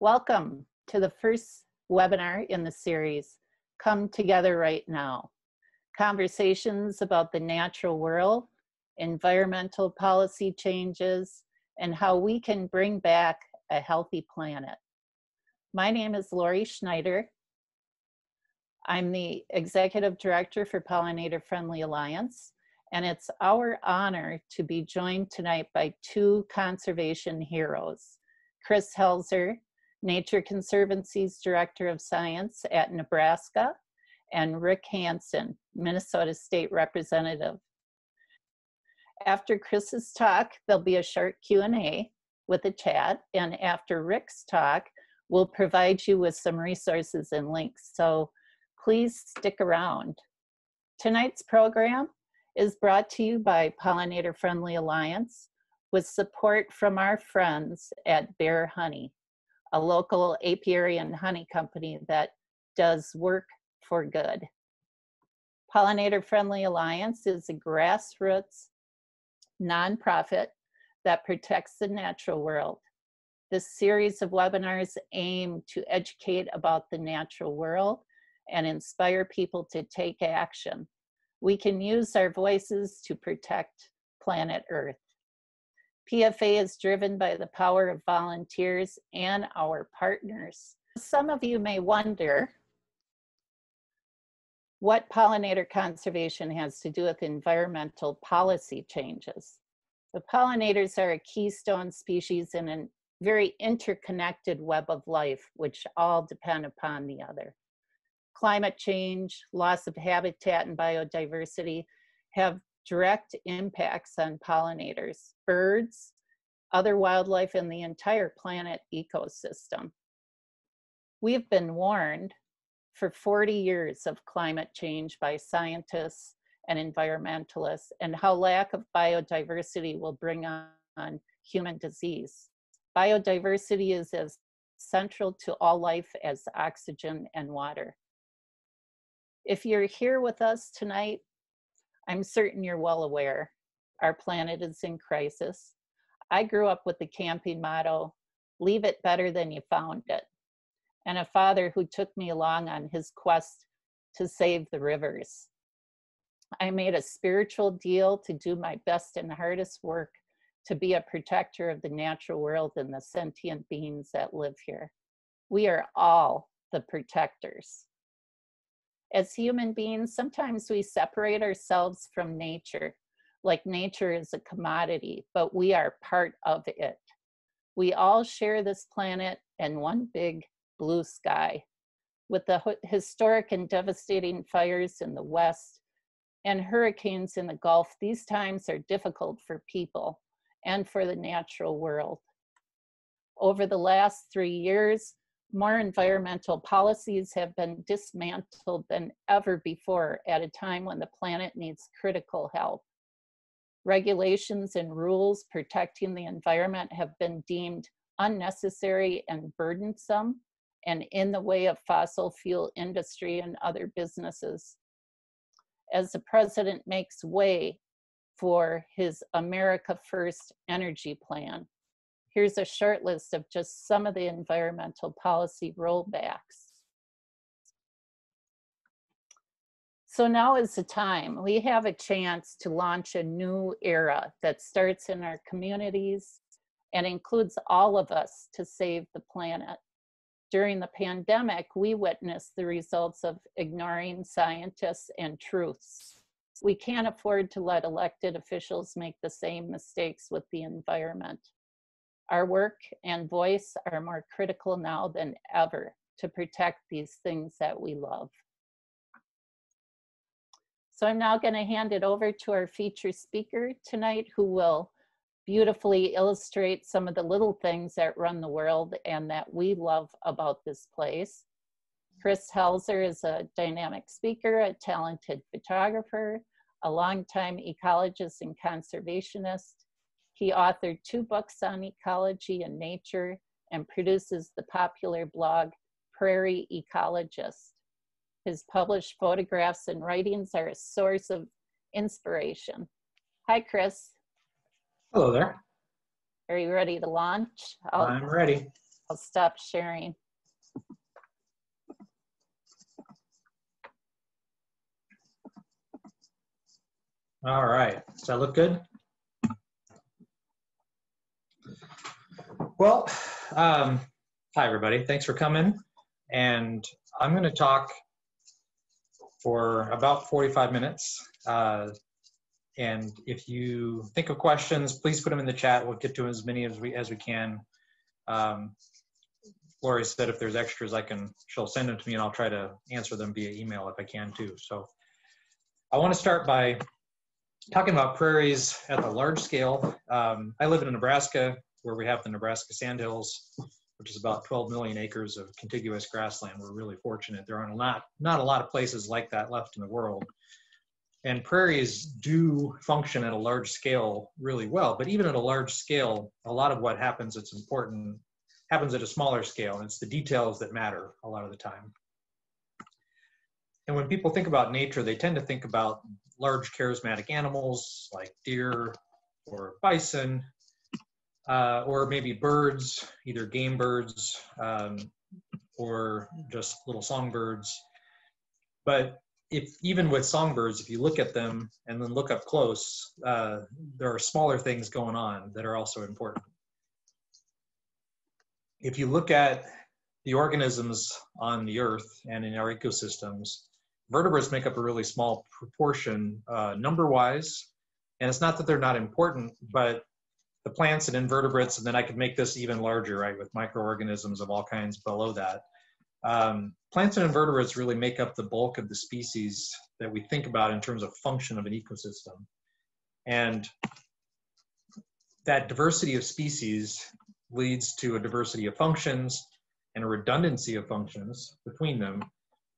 Welcome to the first webinar in the series, Come Together Right Now, conversations about the natural world, environmental policy changes, and how we can bring back a healthy planet. My name is Laurie Schneider. I'm the Executive Director for Pollinator Friendly Alliance, and it's our honor to be joined tonight by two conservation heroes, Chris Helzer, Nature Conservancy's Director of Science at Nebraska, and Rick Hansen, Minnesota State Representative. After Chris's talk, there'll be a short Q&A with a chat, and after Rick's talk, we'll provide you with some resources and links, so please stick around. Tonight's program is brought to you by Pollinator Friendly Alliance with support from our friends at Bear Honey, a local apiary and honey company that does work for good. Pollinator Friendly Alliance is a grassroots nonprofit that protects the natural world. This series of webinars aim to educate about the natural world and inspire people to take action. We can use our voices to protect planet Earth. PFA is driven by the power of volunteers and our partners. Some of you may wonder what pollinator conservation has to do with environmental policy changes. The pollinators are a keystone species in a very interconnected web of life, which all depend upon the other. Climate change, loss of habitat and biodiversity have direct impacts on pollinators, birds, other wildlife, and the entire planet ecosystem. We've been warned for 40 years of climate change by scientists and environmentalists and how lack of biodiversity will bring on human disease. Biodiversity is as central to all life as oxygen and water. If you're here with us tonight, I'm certain you're well aware our planet is in crisis. I grew up with the camping motto, leave it better than you found it, and a father who took me along on his quest to save the rivers. I made a spiritual deal to do my best and hardest work to be a protector of the natural world and the sentient beings that live here. We are all the protectors. As human beings, sometimes we separate ourselves from nature, like nature is a commodity, but we are part of it. We all share this planet and one big blue sky. With the historic and devastating fires in the West and hurricanes in the Gulf, these times are difficult for people and for the natural world. Over the last 3 years, more environmental policies have been dismantled than ever before at a time when the planet needs critical help. Regulations and rules protecting the environment have been deemed unnecessary and burdensome and in the way of fossil fuel industry and other businesses. As the president makes way for his America First energy plan, here's a short list of just some of the environmental policy rollbacks. So now is the time. We have a chance to launch a new era that starts in our communities and includes all of us to save the planet. During the pandemic, we witnessed the results of ignoring scientists and truths. We can't afford to let elected officials make the same mistakes with the environment. Our work and voice are more critical now than ever to protect these things that we love. So I'm now going to hand it over to our featured speaker tonight, who will beautifully illustrate some of the little things that run the world and that we love about this place. Chris Helzer is a dynamic speaker, a talented photographer, a longtime ecologist and conservationist. He authored 2 books on ecology and nature and produces the popular blog, Prairie Ecologist. His published photographs and writings are a source of inspiration. Hi, Chris. Hello there. Are you ready to launch? I'm ready. I'll stop sharing. All right, does that look good? Well, hi everybody, thanks for coming. And I'm gonna talk for about 45 minutes. And if you think of questions, please put them in the chat. We'll get to as many as we can. Laurie said if there's extras, she'll send them to me and I'll try to answer them via email if I can too. So I wanna start by talking about prairies at the large scale. I live in Nebraska, where we have the Nebraska Sandhills, which is about 12 million acres of contiguous grassland. We're really fortunate. There are not a lot of places like that left in the world. And prairies do function at a large scale really well, but even at a large scale, a lot of what happens that's important happens at a smaller scale, and it's the details that matter a lot of the time. And when people think about nature, they tend to think about large charismatic animals like deer or bison, or maybe birds, either game birds or just little songbirds. But even with songbirds, if you look at them and then look up close, there are smaller things going on that are also important. If you look at the organisms on the earth and in our ecosystems, vertebrates make up a really small proportion number-wise, and it's not that they're not important, but the plants and invertebrates, and then I could make this even larger, right, with microorganisms of all kinds below that. Plants and invertebrates really make up the bulk of the species that we think about in terms of function of an ecosystem. And that diversity of species leads to a diversity of functions and a redundancy of functions between them.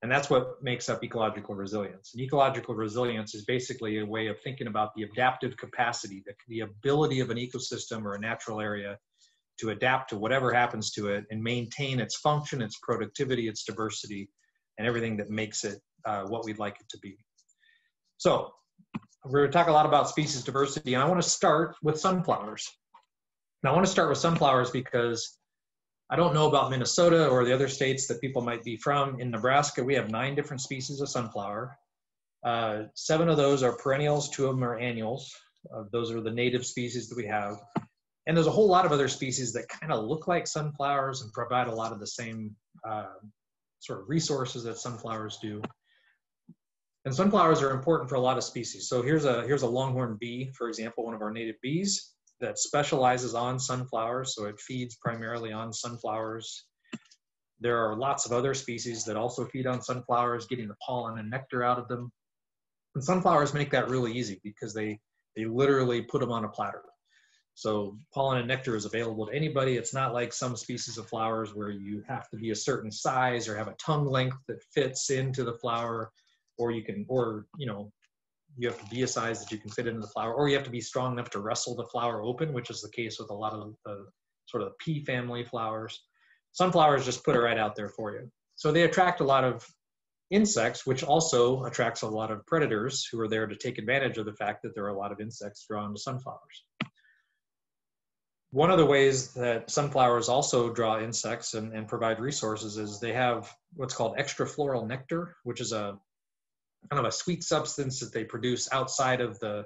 And that's what makes up ecological resilience. And ecological resilience is basically a way of thinking about the adaptive capacity, the ability of an ecosystem or a natural area to adapt to whatever happens to it and maintain its function, its productivity, its diversity, and everything that makes it what we'd like it to be. So we're going to talk a lot about species diversity, and I want to start with sunflowers. And I want to start with sunflowers because I don't know about Minnesota or the other states that people might be from. In Nebraska, we have 9 different species of sunflower. 7 of those are perennials, 2 of them are annuals. Those are the native species that we have. And there's a whole lot of other species that kind of look like sunflowers and provide a lot of the same sort of resources that sunflowers do. And sunflowers are important for a lot of species. So here's a longhorn bee, for example, one of our native bees, that specializes on sunflowers, so it feeds primarily on sunflowers. There are lots of other species that also feed on sunflowers, getting the pollen and nectar out of them. And sunflowers make that really easy because they literally put them on a platter. So pollen and nectar is available to anybody. It's not like some species of flowers where you have to be a certain size or have a tongue length that fits into the flower, or you have to be a size that you can fit into the flower, or you have to be strong enough to wrestle the flower open, which is the case with a lot of the sort of pea family flowers. Sunflowers just put it right out there for you. So they attract a lot of insects, which also attracts a lot of predators who are there to take advantage of the fact that there are a lot of insects drawn to sunflowers. One of the ways that sunflowers also draw insects and provide resources is they have what's called extrafloral nectar, which is a kind of a sweet substance that they produce outside of the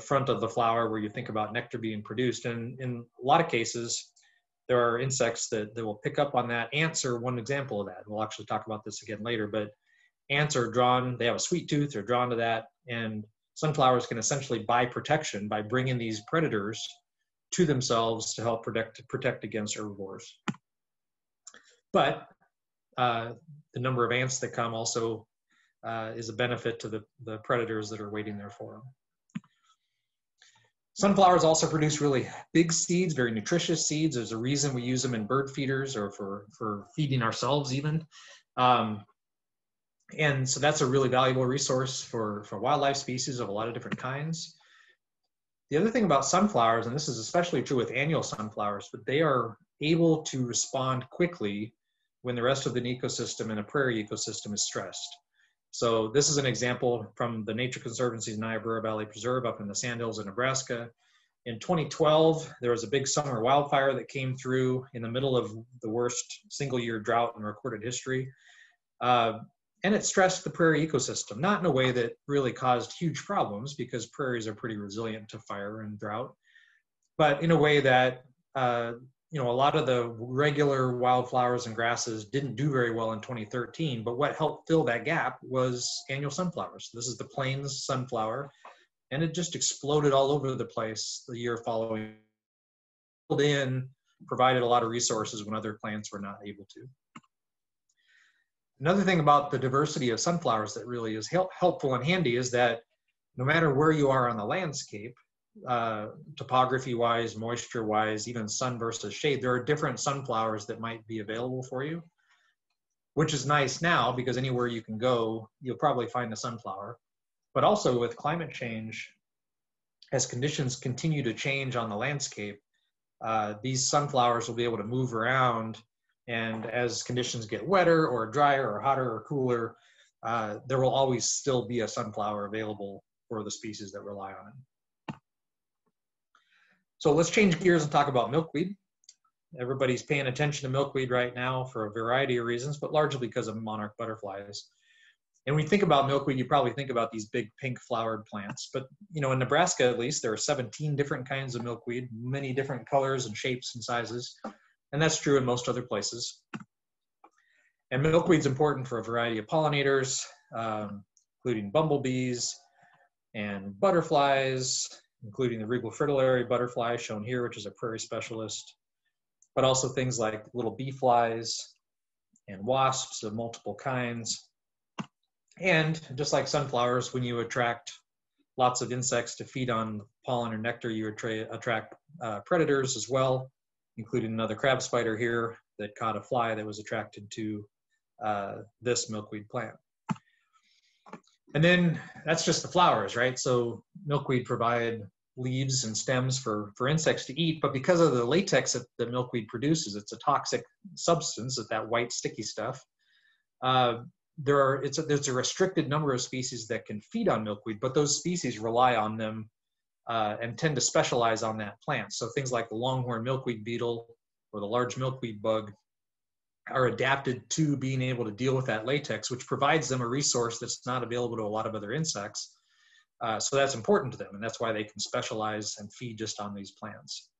front of the flower where you think about nectar being produced. And in a lot of cases, there are insects that will pick up on that. Ants are one example of that. We'll actually talk about this again later, but ants are drawn, they have a sweet tooth, they're drawn to that. And sunflowers can essentially buy protection by bringing these predators to themselves to help protect against herbivores. But the number of ants that come also is a benefit to the predators that are waiting there for them. Sunflowers also produce really big seeds, very nutritious seeds. There's a reason we use them in bird feeders or for feeding ourselves even. And so that's a really valuable resource for wildlife species of a lot of different kinds. The other thing about sunflowers, and this is especially true with annual sunflowers, but they are able to respond quickly when the rest of the ecosystem and a prairie ecosystem is stressed. So this is an example from the Nature Conservancy's Niobrara Valley Preserve up in the Sandhills in Nebraska. In 2012, there was a big summer wildfire that came through in the middle of the worst single-year drought in recorded history. And it stressed the prairie ecosystem, not in a way that really caused huge problems because prairies are pretty resilient to fire and drought, but in a way that you know, a lot of the regular wildflowers and grasses didn't do very well in 2013, but what helped fill that gap was annual sunflowers. This is the plains sunflower, and it just exploded all over the place the year following. Provided a lot of resources when other plants were not able to. Another thing about the diversity of sunflowers that really is helpful and handy is that no matter where you are on the landscape, topography-wise, moisture-wise, even sun versus shade, there are different sunflowers that might be available for you, which is nice now because anywhere you can go, you'll probably find a sunflower. But also with climate change, as conditions continue to change on the landscape, these sunflowers will be able to move around, and as conditions get wetter or drier or hotter or cooler, there will always still be a sunflower available for the species that rely on it. So let's change gears and talk about milkweed. Everybody's paying attention to milkweed right now for a variety of reasons, but largely because of monarch butterflies. And when you think about milkweed, you probably think about these big pink flowered plants, but you know, in Nebraska at least, there are 17 different kinds of milkweed, many different colors and shapes and sizes, and that's true in most other places. And milkweed's important for a variety of pollinators, including bumblebees and butterflies, including the regal fritillary butterfly shown here, which is a prairie specialist, but also things like little bee flies and wasps of multiple kinds. And just like sunflowers, when you attract lots of insects to feed on pollen or nectar, you attract predators as well, including another crab spider here that caught a fly that was attracted to this milkweed plant. And then that's just the flowers, right? So milkweed provide leaves and stems for insects to eat, but because of the latex that the milkweed produces, it's a toxic substance, that white sticky stuff. There's a restricted number of species that can feed on milkweed, but those species rely on them and tend to specialize on that plant. So things like the longhorn milkweed beetle or the large milkweed bug are adapted to being able to deal with that latex, which provides them a resource that's not available to a lot of other insects. So that's important to them, and that's why they can specialize and feed just on these plants.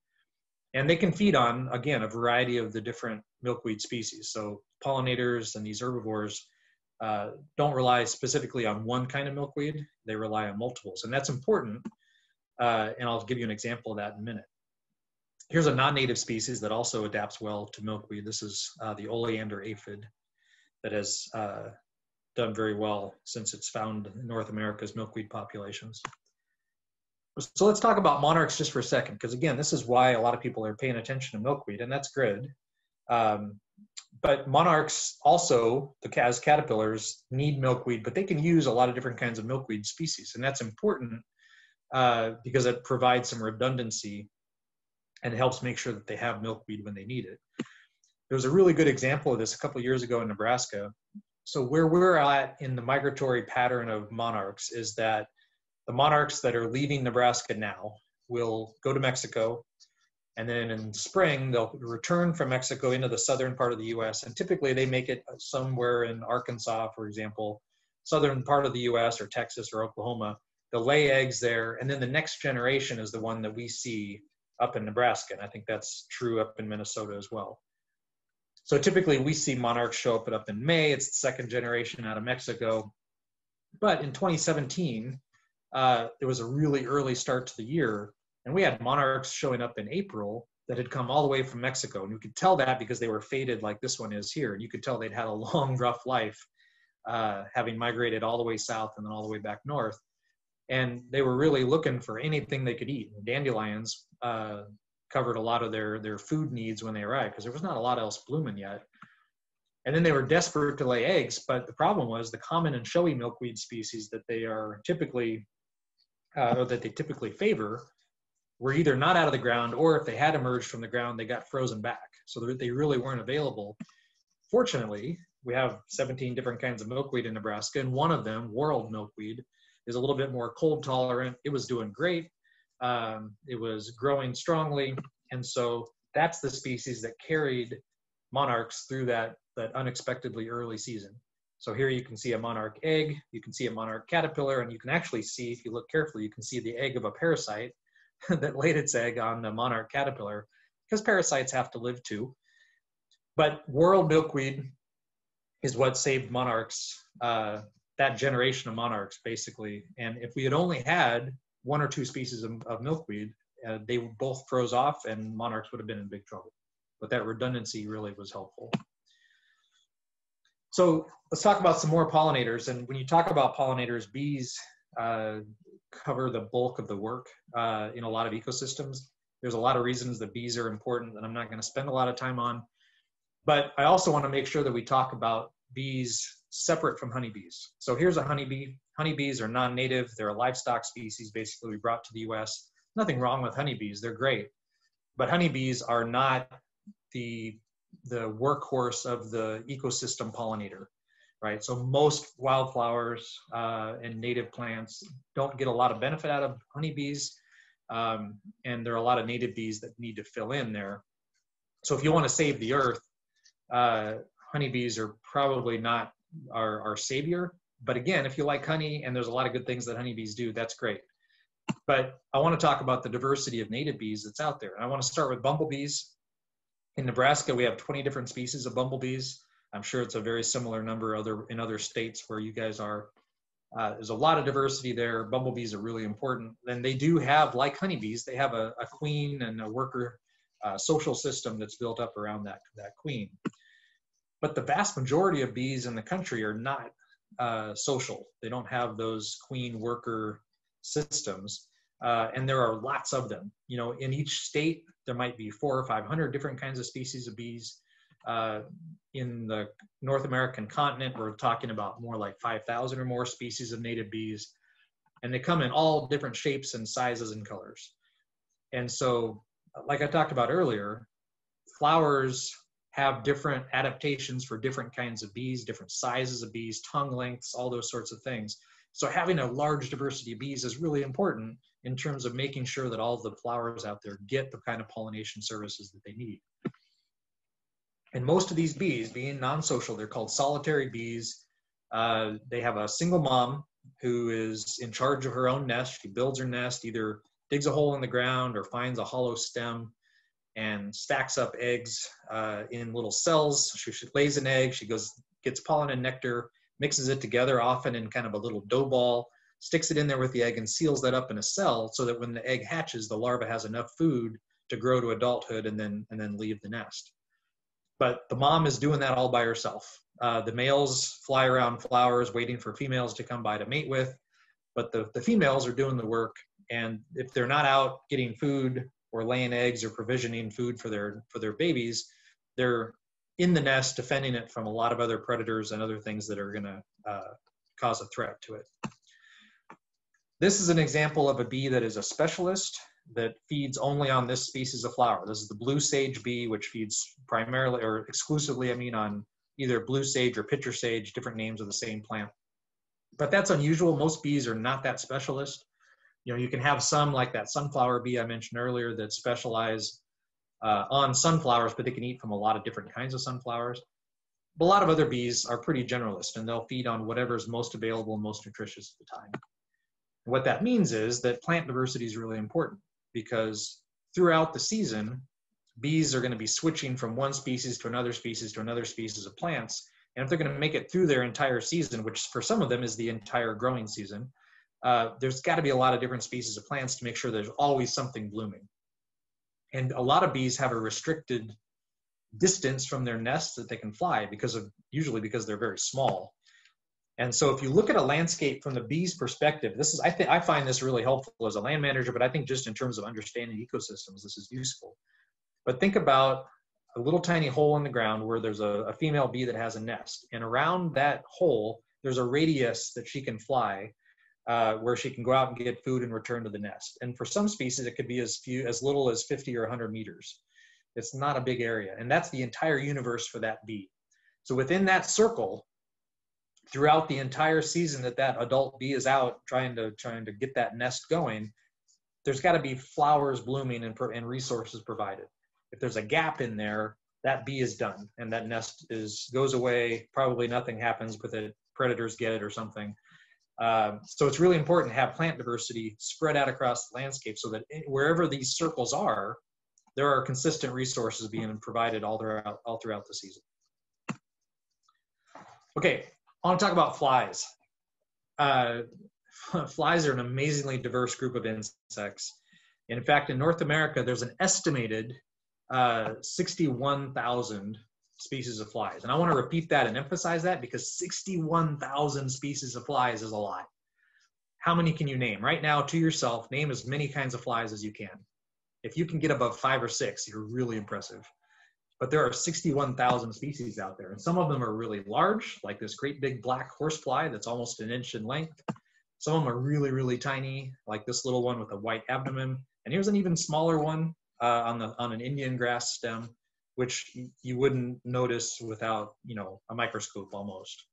And they can feed on, again, a variety of the different milkweed species. So pollinators and these herbivores don't rely specifically on one kind of milkweed, they rely on multiples, and that's important, and I'll give you an example of that in a minute. Here's a non-native species that also adapts well to milkweed. This is the oleander aphid that has done very well since it's found in North America's milkweed populations. So let's talk about monarchs just for a second, because again, this is why a lot of people are paying attention to milkweed, and that's good. But monarchs also, as caterpillars, need milkweed, but they can use a lot of different kinds of milkweed species, and that's important because it provides some redundancy and helps make sure that they have milkweed when they need it. There was a really good example of this a couple of years ago in Nebraska. So where we're at in the migratory pattern of monarchs is that the monarchs that are leaving Nebraska now will go to Mexico, and then in spring, they'll return from Mexico into the southern part of the US, and typically they make it somewhere in Arkansas, for example, southern part of the US, or Texas or Oklahoma. They'll lay eggs there, and then the next generation is the one that we see up in Nebraska, and I think that's true up in Minnesota as well. So typically we see monarchs show up in May. It's the second generation out of Mexico. But in 2017, there was a really early start to the year, and we had monarchs showing up in April that had come all the way from Mexico, and you could tell that because they were faded like this one is here, and you could tell they'd had a long, rough life, having migrated all the way south and then all the way back north. And they were really looking for anything they could eat. And dandelions covered a lot of their food needs when they arrived, because there was not a lot else blooming yet. And then they were desperate to lay eggs, but the problem was the common and showy milkweed species that they are typically, that they typically favor, were either not out of the ground, or if they had emerged from the ground, they got frozen back. So they really weren't available. Fortunately, we have 17 different kinds of milkweed in Nebraska, and one of them, whorled milkweed, is a little bit more cold tolerant. It was doing great. It was growing strongly, and so that's the species that carried monarchs through that unexpectedly early season. So here you can see a monarch egg, you can see a monarch caterpillar, and you can actually see, if you look carefully, you can see the egg of a parasite that laid its egg on the monarch caterpillar, because parasites have to live too. But whorl milkweed is what saved monarchs, that generation of monarchs basically. And if we had only had one or two species of milkweed, they both froze off and monarchs would have been in big trouble. But that redundancy really was helpful. So let's talk about some more pollinators. And when you talk about pollinators, bees cover the bulk of the work in a lot of ecosystems. There's a lot of reasons that bees are important that I'm not going to spend a lot of time on. But I also want to make sure that we talk about bees separate from honeybees. So here's a honeybee. Honeybees are non-native. They're a livestock species basically we brought to the US. Nothing wrong with honeybees. They're great. But honeybees are not the workhorse of the ecosystem pollinator, right? So most wildflowers and native plants don't get a lot of benefit out of honeybees, and there are a lot of native bees that need to fill in there. So if you want to save the earth, honeybees are probably not our savior. But again, if you like honey, and there's a lot of good things that honeybees do, that's great. But I want to talk about the diversity of native bees that's out there. And I want to start with bumblebees. In Nebraska, we have 20 different species of bumblebees. I'm sure it's a very similar number in other states where you guys are. There's a lot of diversity there. Bumblebees are really important. And they do have, like honeybees, they have a queen and a worker social system that's built up around that queen. But the vast majority of bees in the country are not social. They don't have those queen worker systems. And there are lots of them. You know, in each state, there might be 400 or 500 different kinds of species of bees. In the North American continent, we're talking about more like 5,000 or more species of native bees. And they come in all different shapes and sizes and colors. And so, like I talked about earlier, flowers have different adaptations for different kinds of bees, different sizes of bees, tongue lengths, all those sorts of things. So having a large diversity of bees is really important in terms of making sure that all the flowers out there get the kind of pollination services that they need. And most of these bees, being non-social, they're called solitary bees. They have a single mom who is in charge of her own nest. She builds her nest, either digs a hole in the ground or finds a hollow stem and stacks up eggs in little cells. She lays an egg, she goes, gets pollen and nectar, mixes it together often in kind of a little dough ball, sticks it in there with the egg and seals that up in a cell so that when the egg hatches, the larva has enough food to grow to adulthood and then leave the nest. But the mom is doing that all by herself. The males fly around flowers waiting for females to come by to mate with, but the females are doing the work. And if they're not out getting food or laying eggs or provisioning food for their babies, they're in the nest, defending it from a lot of other predators and other things that are gonna cause a threat to it. This is an example of a bee that is a specialist that feeds only on this species of flower. This is the blue sage bee, which feeds primarily or exclusively, I mean, on either blue sage or pitcher sage, different names of the same plant. But that's unusual. Most bees are not that specialist. You know, you can have some like that sunflower bee I mentioned earlier that specialize on sunflowers, but they can eat from a lot of different kinds of sunflowers. But a lot of other bees are pretty generalist, and they'll feed on whatever's most available and most nutritious at the time. And what that means is that plant diversity is really important, because throughout the season, bees are going to be switching from one species to another species to another species of plants. And if they're going to make it through their entire season, which for some of them is the entire growing season, there's got to be a lot of different species of plants to make sure there's always something blooming. And a lot of bees have a restricted distance from their nests that they can fly because they're very small. And so if you look at a landscape from the bee's perspective, I find this really helpful as a land manager, but I think just in terms of understanding ecosystems, this is useful. But think about a little tiny hole in the ground where there's a female bee that has a nest. And around that hole, there's a radius that she can fly where she can go out and get food and return to the nest. And for some species, it could be as little as 50 or 100 meters. It's not a big area. And that's the entire universe for that bee. So within that circle, throughout the entire season that adult bee is out trying to get that nest going, there's got to be flowers blooming and resources provided. If there's a gap in there, that bee is done and that nest goes away. Probably nothing happens with it. Predators get it or something. So it's really important to have plant diversity spread out across the landscape so that wherever these circles are, there are consistent resources being provided all throughout the season. Okay, I want to talk about flies. Flies are an amazingly diverse group of insects. In fact, in North America, there's an estimated 61,000 species of flies. And I want to repeat that and emphasize that because 61,000 species of flies is a lot. How many can you name? Right now, to yourself, name as many kinds of flies as you can. If you can get above 5 or 6, you're really impressive. But there are 61,000 species out there, and some of them are really large, like this great big black horsefly that's almost an inch in length. Some of them are really, really tiny, like this little one with a white abdomen. And here's an even smaller one on an Indian grass stem, which you wouldn't notice without, you know, a microscope almost.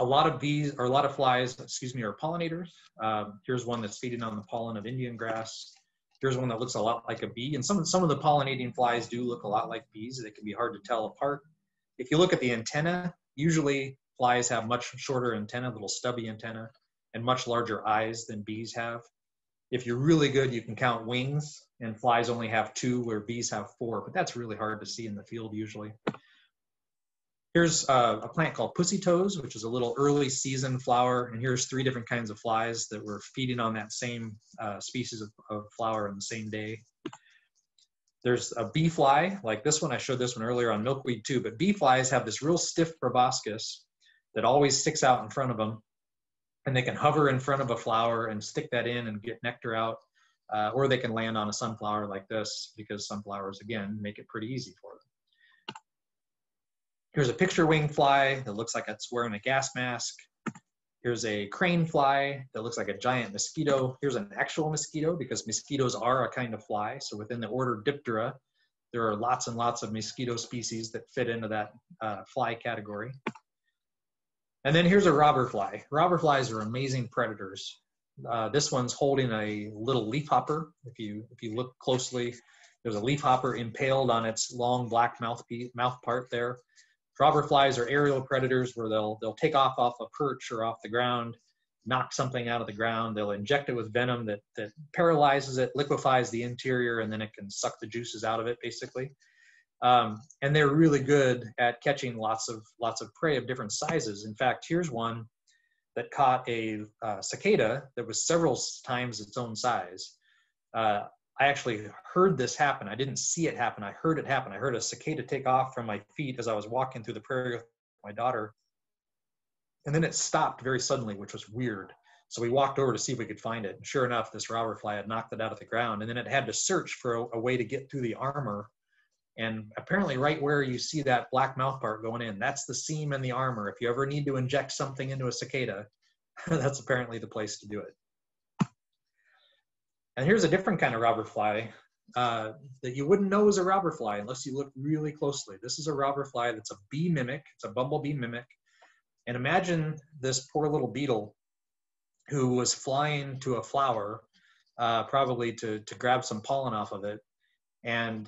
A lot of bees, or a lot of flies, excuse me, are pollinators. Here's one that's feeding on the pollen of Indian grass. Here's one that looks a lot like a bee, and some of the pollinating flies do look a lot like bees. They can be hard to tell apart. If you look at the antenna, usually flies have much shorter antenna, little stubby antenna, and much larger eyes than bees have. If you're really good, you can count wings, and flies only have 2 where bees have 4, but that's really hard to see in the field usually. Here's a plant called pussy toes, which is a little early season flower. And here's 3 different kinds of flies that were feeding on that same species of flower on the same day. There's a bee fly, like this one. I showed this one earlier on milkweed too, but bee flies have this real stiff proboscis that always sticks out in front of them. And they can hover in front of a flower and stick that in and get nectar out. Or they can land on a sunflower like this, because sunflowers, again, make it pretty easy for them. Here's a picture wing fly that looks like it's wearing a gas mask. Here's a crane fly that looks like a giant mosquito. Here's an actual mosquito, because mosquitoes are a kind of fly. So within the order Diptera, there are lots and lots of mosquito species that fit into that fly category. And then here's a robber fly. Robber flies are amazing predators. This one's holding a little leafhopper. If you look closely, there's a leafhopper impaled on its long black mouth part there. Robber flies are aerial predators where they'll take off a perch or off the ground, knock something out of the ground. They'll inject it with venom that paralyzes it, liquefies the interior, and then it can suck the juices out of it, basically. And they're really good at catching lots of prey of different sizes. In fact, here's one that caught a cicada that was several times its own size. I actually heard this happen. I didn't see it happen. I heard it happen. I heard a cicada take off from my feet as I was walking through the prairie with my daughter. And then it stopped very suddenly, which was weird. So we walked over to see if we could find it. And sure enough, this robber fly had knocked it out of the ground. And then it had to search for a way to get through the armor. And apparently right where you see that black mouth part going in, that's the seam in the armor. If you ever need to inject something into a cicada, that's apparently the place to do it. And here's a different kind of robber fly that you wouldn't know is a robber fly unless you look really closely. This is a robber fly that's a bee mimic. It's a bumblebee mimic. And imagine this poor little beetle who was flying to a flower, probably to grab some pollen off of it. And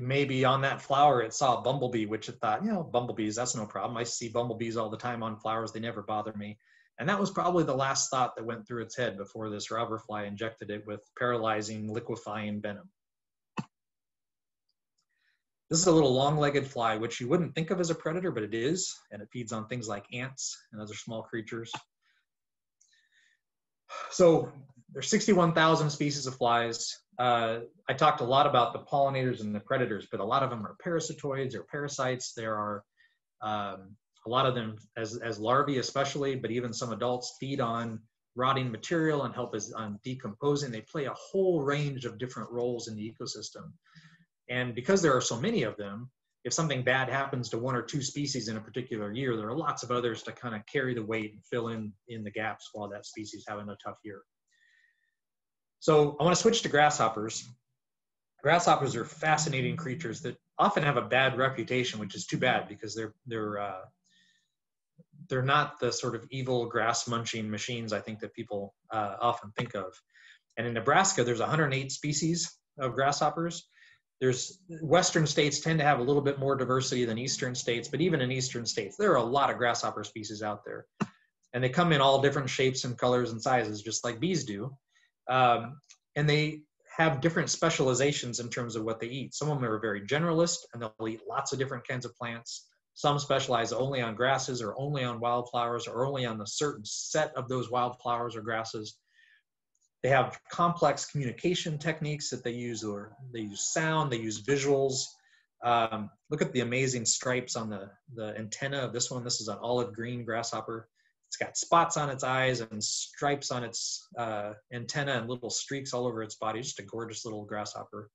maybe on that flower, it saw a bumblebee, which it thought, you know, bumblebees, that's no problem. I see bumblebees all the time on flowers. They never bother me. And that was probably the last thought that went through its head before this robber fly injected it with paralyzing, liquefying venom. This is a little long-legged fly, which you wouldn't think of as a predator, but it is, and it feeds on things like ants and other small creatures. So there's 61,000 species of flies. I talked a lot about the pollinators and the predators, but a lot of them are parasitoids or parasites. There are a lot of them as larvae especially, but even some adults feed on rotting material and help on decomposing. They play a whole range of different roles in the ecosystem. And because there are so many of them, if something bad happens to 1 or 2 species in a particular year, there are lots of others to kind of carry the weight and fill in the gaps while that species is having a tough year. So I want to switch to grasshoppers. Grasshoppers are fascinating creatures that often have a bad reputation, which is too bad because they're not the sort of evil grass-munching machines I think that people often think of. And in Nebraska, there's 108 species of grasshoppers. There's Western states tend to have a little bit more diversity than Eastern states, but even in Eastern states, there are a lot of grasshopper species out there. And they come in all different shapes and colors and sizes, just like bees do. And they have different specializations in terms of what they eat. Some of them are very generalist and they'll eat lots of different kinds of plants. Some specialize only on grasses or only on wildflowers or only on a certain set of those wildflowers or grasses. They have complex communication techniques that they use, or they use sound, they use visuals. Look at the amazing stripes on the antenna of this one. This is an olive green grasshopper. It's got spots on its eyes and stripes on its antenna and little streaks all over its body. Just a gorgeous little grasshopper.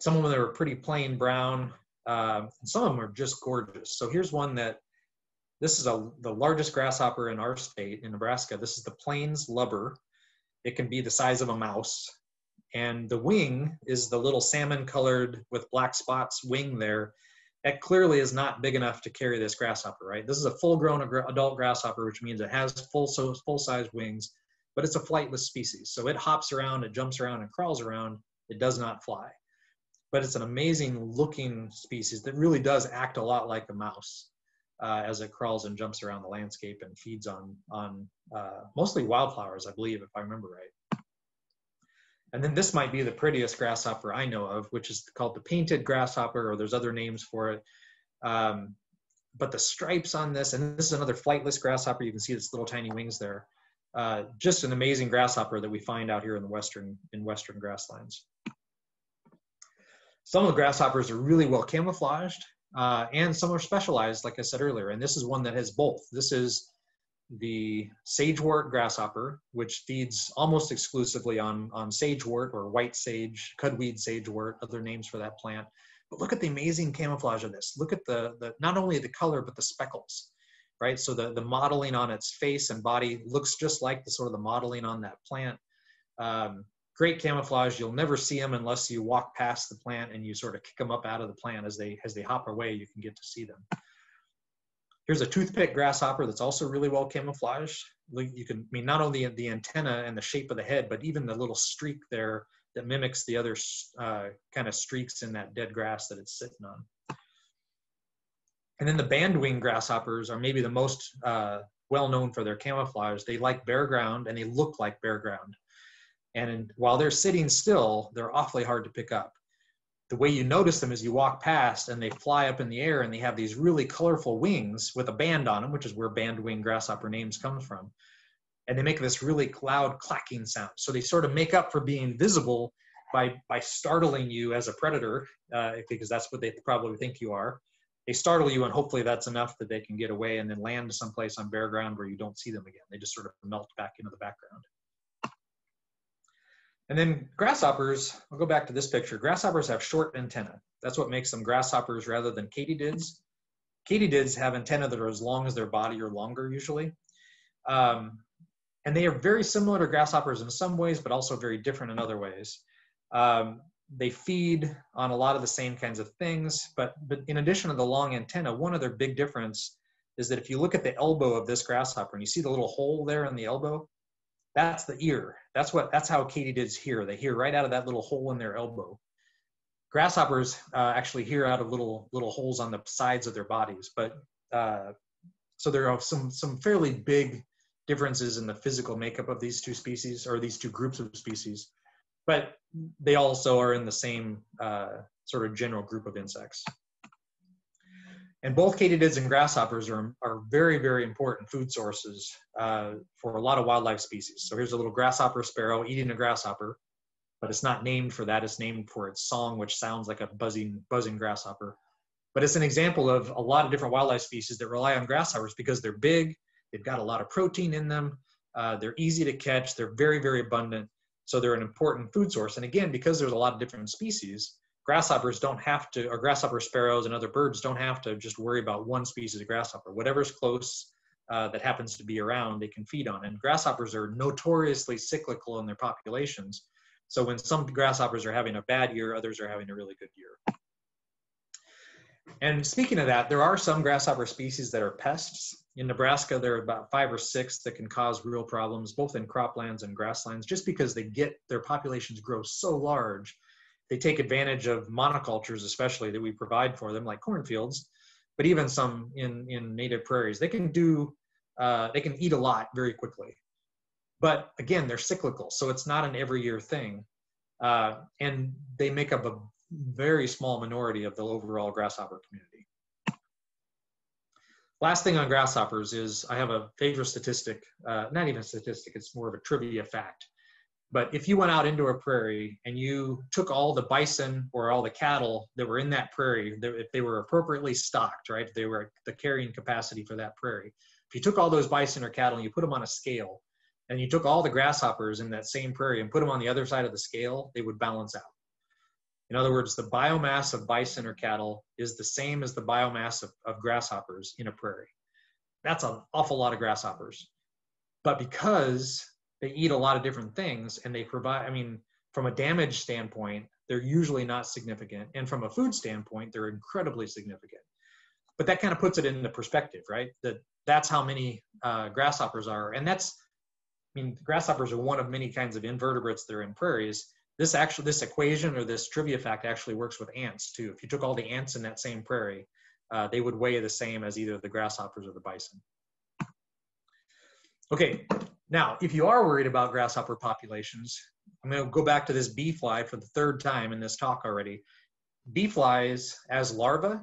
Some of them are pretty plain brown. And some of them are just gorgeous. So here's one that, this is the largest grasshopper in our state, in Nebraska. This is the plains lubber. It can be the size of a mouse. And the wing is the little salmon colored with black spots wing there. That clearly is not big enough to carry this grasshopper, right? This is a full-grown adult grasshopper, which means it has full-size wings, but it's a flightless species. So it hops around, it jumps around, and crawls around. It does not fly. But it's an amazing-looking species that really does act a lot like a mouse as it crawls and jumps around the landscape and feeds on mostly wildflowers, I believe, if I remember right. And then this might be the prettiest grasshopper I know of, which is called the painted grasshopper, or there's other names for it. But the stripes on this, and this is another flightless grasshopper. You can see its little tiny wings there. Just an amazing grasshopper that we find out here in the western grasslands. Some of the grasshoppers are really well camouflaged, and some are specialized, like I said earlier. And this is one that has both. This is the sagewort grasshopper, which feeds almost exclusively on sagewort or white sage, cudweed sagewort, other names for that plant. But look at the amazing camouflage of this. Look at the not only the color, but the speckles, right? So the modeling on its face and body looks just like the sort of the modeling on that plant. Great camouflage. You'll never see them unless you walk past the plant and you sort of kick them up out of the plant as they hop away. You can get to see them. Here's a toothpick grasshopper that's also really well camouflaged. You can, I mean, not only the antenna and the shape of the head, but even the little streak there that mimics the other kind of streaks in that dead grass that it's sitting on. And then the bandwing grasshoppers are maybe the most well known for their camouflage. They like bare ground and they look like bare ground. And while they're sitting still, they're awfully hard to pick up. The way you notice them is you walk past and they fly up in the air and they have these really colorful wings with a band on them, which is where bandwing grasshopper names come from. And they make this really loud clacking sound. So they sort of make up for being visible by startling you as a predator, because that's what they probably think you are. They startle you and hopefully that's enough that they can get away and then land someplace on bare ground where you don't see them again. They just sort of melt back into the background. And then grasshoppers, I'll go back to this picture. Grasshoppers have short antennae. That's what makes them grasshoppers rather than katydids. Katydids have antennae that are as long as their body or longer usually. And they are very similar to grasshoppers in some ways, but also very different in other ways. They feed on a lot of the same kinds of things, but in addition to the long antennae, one other big difference is that if you look at the elbow of this grasshopper and you see the little hole there in the elbow, that's the ear. That's how katydids hear. They hear right out of that little hole in their elbow. Grasshoppers actually hear out of little holes on the sides of their bodies. But so there are some fairly big differences in the physical makeup of these two species, or these two groups of species. But they also are in the same sort of general group of insects. And both katydids and grasshoppers are very, very important food sources for a lot of wildlife species. So here's a little grasshopper sparrow eating a grasshopper, but it's not named for that. It's named for its song, which sounds like a buzzing grasshopper. But it's an example of a lot of different wildlife species that rely on grasshoppers because they're big, they've got a lot of protein in them, they're easy to catch, they're very, very abundant. So they're an important food source. And again, because there's a lot of different species, grasshoppers don't have to, or grasshopper sparrows and other birds don't have to just worry about one species of grasshopper. Whatever's close that happens to be around, they can feed on. And grasshoppers are notoriously cyclical in their populations. So when some grasshoppers are having a bad year, others are having a really good year. And speaking of that, there are some grasshopper species that are pests. In Nebraska, there are about 5 or 6 that can cause real problems, both in croplands and grasslands, just because they get, their populations grow so large, they take advantage of monocultures, especially that we provide for them, like cornfields, but even some in native prairies. They can do, they can eat a lot very quickly. But again, they're cyclical, so it's not an every year thing. And they make up a very small minority of the overall grasshopper community. Last thing on grasshoppers is I have a favorite statistic, not even a statistic, it's more of a trivia fact. But if you went out into a prairie and you took all the bison or all the cattle that were in that prairie, if they were appropriately stocked, right, if they were at the carrying capacity for that prairie, if you took all those bison or cattle and you put them on a scale, and you took all the grasshoppers in that same prairie and put them on the other side of the scale, they would balance out. In other words, the biomass of bison or cattle is the same as the biomass of grasshoppers in a prairie. That's an awful lot of grasshoppers. But because they eat a lot of different things and they provide, I mean, from a damage standpoint, they're usually not significant. And from a food standpoint, they're incredibly significant. But that kind of puts it into perspective, right? That's how many grasshoppers are. And that's, I mean, grasshoppers are one of many kinds of invertebrates that are in prairies. This equation or this trivia fact actually works with ants too. If you took all the ants in that same prairie, they would weigh the same as either the grasshoppers or the bison. Okay, now, if you are worried about grasshopper populations, I'm gonna go back to this bee fly for the 3rd time in this talk already. Bee flies, as larvae,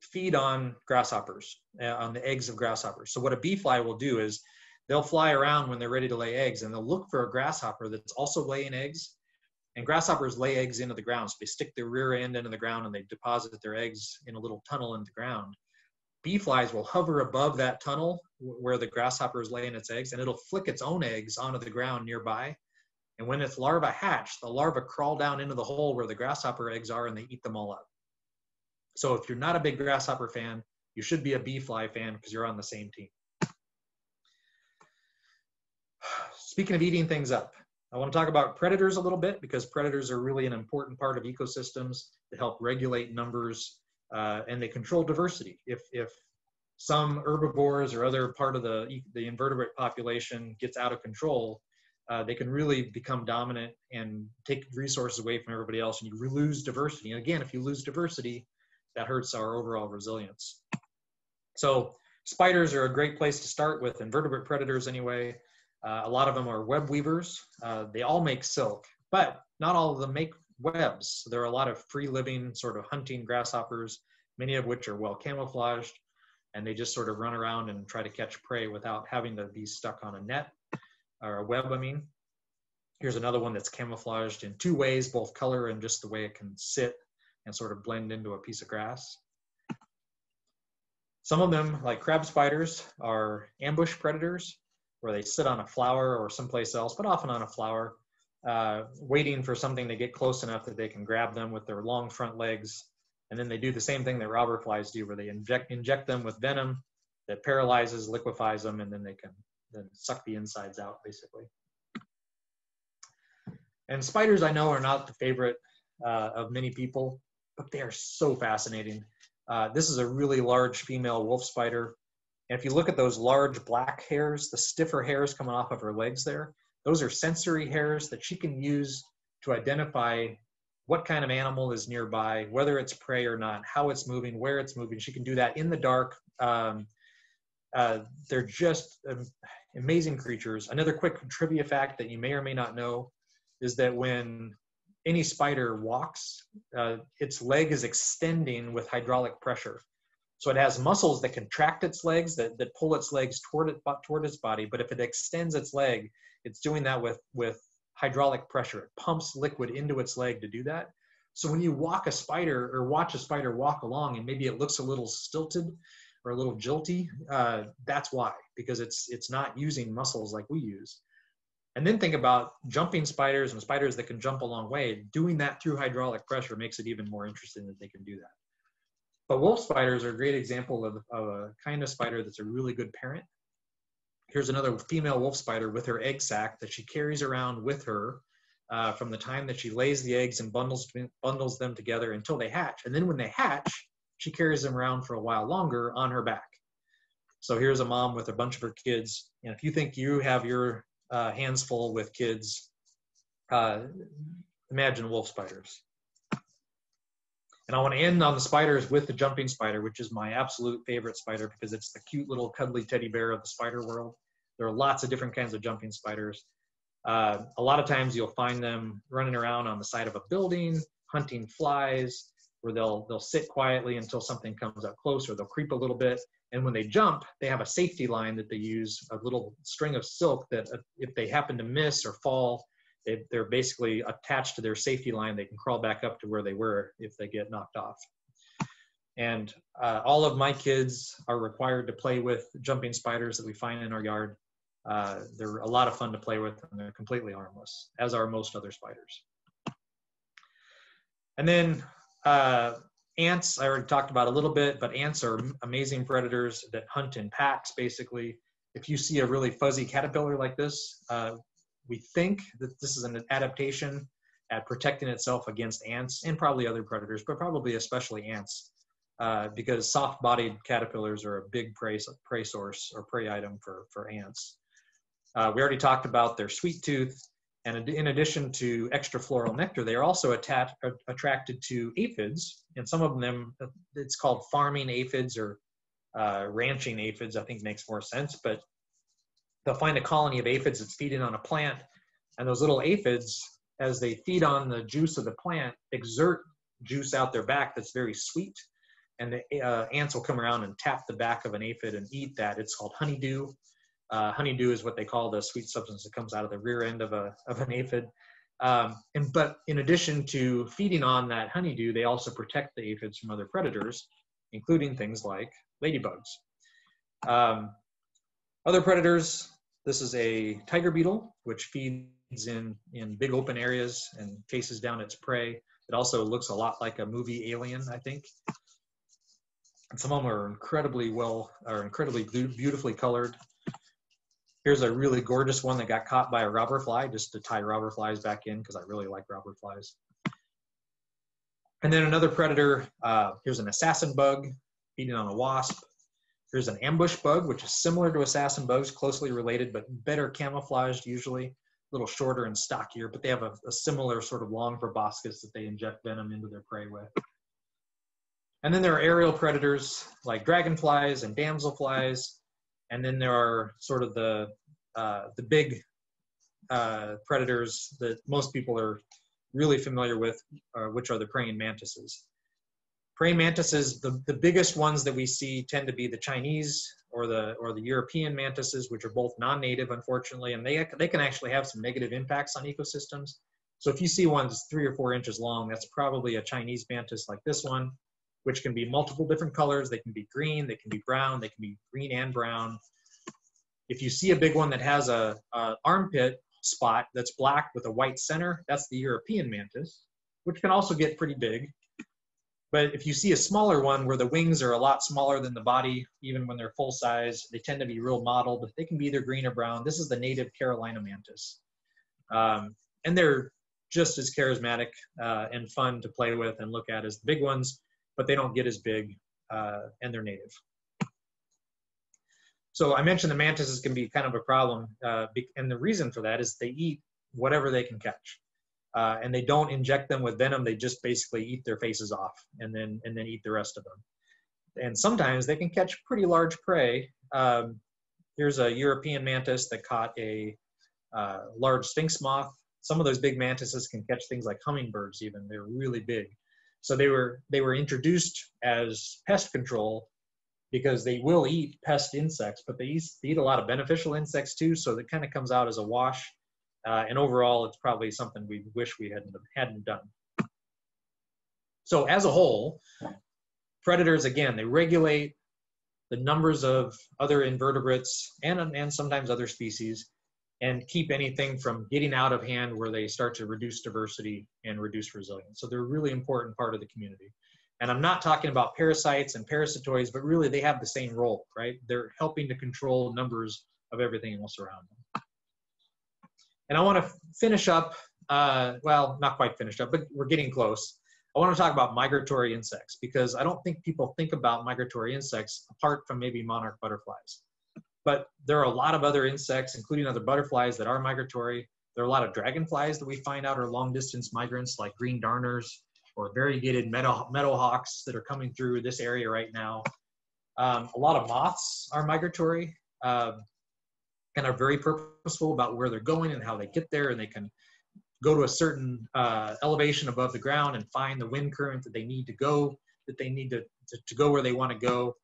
feed on grasshoppers, on the eggs of grasshoppers. So what a bee fly will do is, they'll fly around when they're ready to lay eggs, and they'll look for a grasshopper that's also laying eggs. And grasshoppers lay eggs into the ground, so they stick their rear end into the ground and they deposit their eggs in a little tunnel in the ground. Bee flies will hover above that tunnel where the grasshopper is laying its eggs, and it'll flick its own eggs onto the ground nearby. And when its larvae hatch, the larvae crawl down into the hole where the grasshopper eggs are and they eat them all up. So if you're not a big grasshopper fan, you should be a bee fly fan because you're on the same team. Speaking of eating things up, I want to talk about predators a little bit because predators are really an important part of ecosystems that help regulate numbers and they control diversity. If some herbivores or other part of the invertebrate population gets out of control, they can really become dominant and take resources away from everybody else, and you lose diversity. And again, if you lose diversity, that hurts our overall resilience. So spiders are a great place to start with invertebrate predators anyway. A lot of them are web weavers. They all make silk, but not all of them make webs. So there are a lot of free-living, sort of hunting grasshoppers, many of which are well camouflaged, and they just sort of run around and try to catch prey without having to be stuck on a net, or a web, I mean. Here's another one that's camouflaged in 2 ways, both color and just the way it can sit and sort of blend into a piece of grass. Some of them, like crab spiders, are ambush predators, where they sit on a flower or someplace else, but often on a flower, waiting for something to get close enough that they can grab them with their long front legs. And then they do the same thing that robber flies do, where they inject them with venom that paralyzes, liquefies them, and then they can then suck the insides out, basically. And spiders, I know, are not the favorite of many people, but they are so fascinating. This is a really large female wolf spider. And if you look at those large black hairs, the stiffer hairs coming off of her legs there, those are sensory hairs that she can use to identify what kind of animal is nearby, whether it's prey or not, how it's moving, where it's moving. She can do that in the dark. They're just amazing creatures. Another quick trivia fact that you may or may not know is that when any spider walks, its leg is extending with hydraulic pressure. So it has muscles that contract its legs, that pull its legs toward its body. But if it extends its leg, it's doing that with hydraulic pressure. It pumps liquid into its leg to do that. So when you walk a spider or watch a spider walk along, and maybe it looks a little stilted or a little jilty, that's why, because it's not using muscles like we use. And then think about jumping spiders and spiders that can jump a long way. Doing that through hydraulic pressure makes it even more interesting that they can do that. But wolf spiders are a great example of a kind of spider that's a really good parent. Here's another female wolf spider with her egg sac that she carries around with her from the time that she lays the eggs and bundles them together until they hatch. And then when they hatch, she carries them around for a while longer on her back. So here's a mom with a bunch of her kids. And if you think you have your hands full with kids, imagine wolf spiders. And I want to end on the spiders with the jumping spider, which is my absolute favorite spider because it's the cute little cuddly teddy bear of the spider world. There are lots of different kinds of jumping spiders. A lot of times you'll find them running around on the side of a building, hunting flies, where they'll sit quietly until something comes up close, or they'll creep a little bit. And when they jump, they have a safety line that they use, a little string of silk that if they happen to miss or fall, they're basically attached to their safety line. They can crawl back up to where they were if they get knocked off. And all of my kids are required to play with jumping spiders that we find in our yard. They're a lot of fun to play with, and they're completely harmless, as are most other spiders. And then ants, I already talked about a little bit, but ants are amazing predators that hunt in packs, basically. If you see a really fuzzy caterpillar like this, we think that this is an adaptation at protecting itself against ants and probably other predators, but probably especially ants, because soft-bodied caterpillars are a big prey source or prey item for ants. We already talked about their sweet tooth, and in addition to extrafloral nectar, they are also attracted to aphids, and some of them, it's called farming aphids or ranching aphids, I think makes more sense, but they'll find a colony of aphids that's feeding on a plant, and those little aphids, as they feed on the juice of the plant, exert juice out their back that's very sweet, and the ants will come around and tap the back of an aphid and eat that. It's called honeydew. Honeydew is what they call the sweet substance that comes out of the rear end of an aphid. But in addition to feeding on that honeydew, they also protect the aphids from other predators, including things like ladybugs. Other predators, this is a tiger beetle, which feeds in big open areas and chases down its prey. It also looks a lot like a movie Alien, I think. And some of them are incredibly beautifully colored. Here's a really gorgeous one that got caught by a robber fly, just to tie robber flies back in because I really like robber flies. And then another predator, here's an assassin bug feeding on a wasp. Here's an ambush bug, which is similar to assassin bugs, closely related, but better camouflaged usually, a little shorter and stockier, but they have a similar sort of long proboscis that they inject venom into their prey with. And then there are aerial predators like dragonflies and damselflies. And then there are sort of the big predators that most people are really familiar with, which are the praying mantises. Praying mantises, the biggest ones that we see tend to be the Chinese or the European mantises, which are both non-native, unfortunately, and they can actually have some negative impacts on ecosystems. So if you see one that's 3 or 4 inches long, that's probably a Chinese mantis like this one, which can be multiple different colors. They can be green, they can be brown, they can be green and brown. If you see a big one that has a armpit spot that's black with a white center, that's the European mantis, which can also get pretty big. But if you see a smaller one where the wings are a lot smaller than the body, even when they're full size, they tend to be real mottled. They can be either green or brown. This is the native Carolina mantis. And they're just as charismatic and fun to play with and look at as the big ones, but they don't get as big, and they're native. So I mentioned the mantises can be kind of a problem, and the reason for that is they eat whatever they can catch. And they don't inject them with venom, they just basically eat their faces off and then eat the rest of them. And sometimes they can catch pretty large prey. Here's a European mantis that caught a large sphinx moth. Some of those big mantises can catch things like hummingbirds even, they're really big. So they were introduced as pest control because they will eat pest insects, but they eat a lot of beneficial insects too, so that kind of comes out as a wash. And overall, it's probably something we wish we hadn't done. So as a whole, predators, again, they regulate the numbers of other invertebrates and sometimes other species, and keep anything from getting out of hand where they start to reduce diversity and reduce resilience. So they're a really important part of the community. And I'm not talking about parasites and parasitoids, but really they have the same role, right? They're helping to control numbers of everything else around them. And I wanna finish up, well, not quite finished up, but we're getting close. I want to talk about migratory insects, because I don't think people think about migratory insects apart from maybe monarch butterflies. But there are a lot of other insects, including other butterflies, that are migratory. There are a lot of dragonflies that we find out are long distance migrants, like green darners or variegated meadowhawks that are coming through this area right now. A lot of moths are migratory and are very purposeful about where they're going and how they get there, and they can go to a certain elevation above the ground and find the wind current that they need to go, to go where they want to go.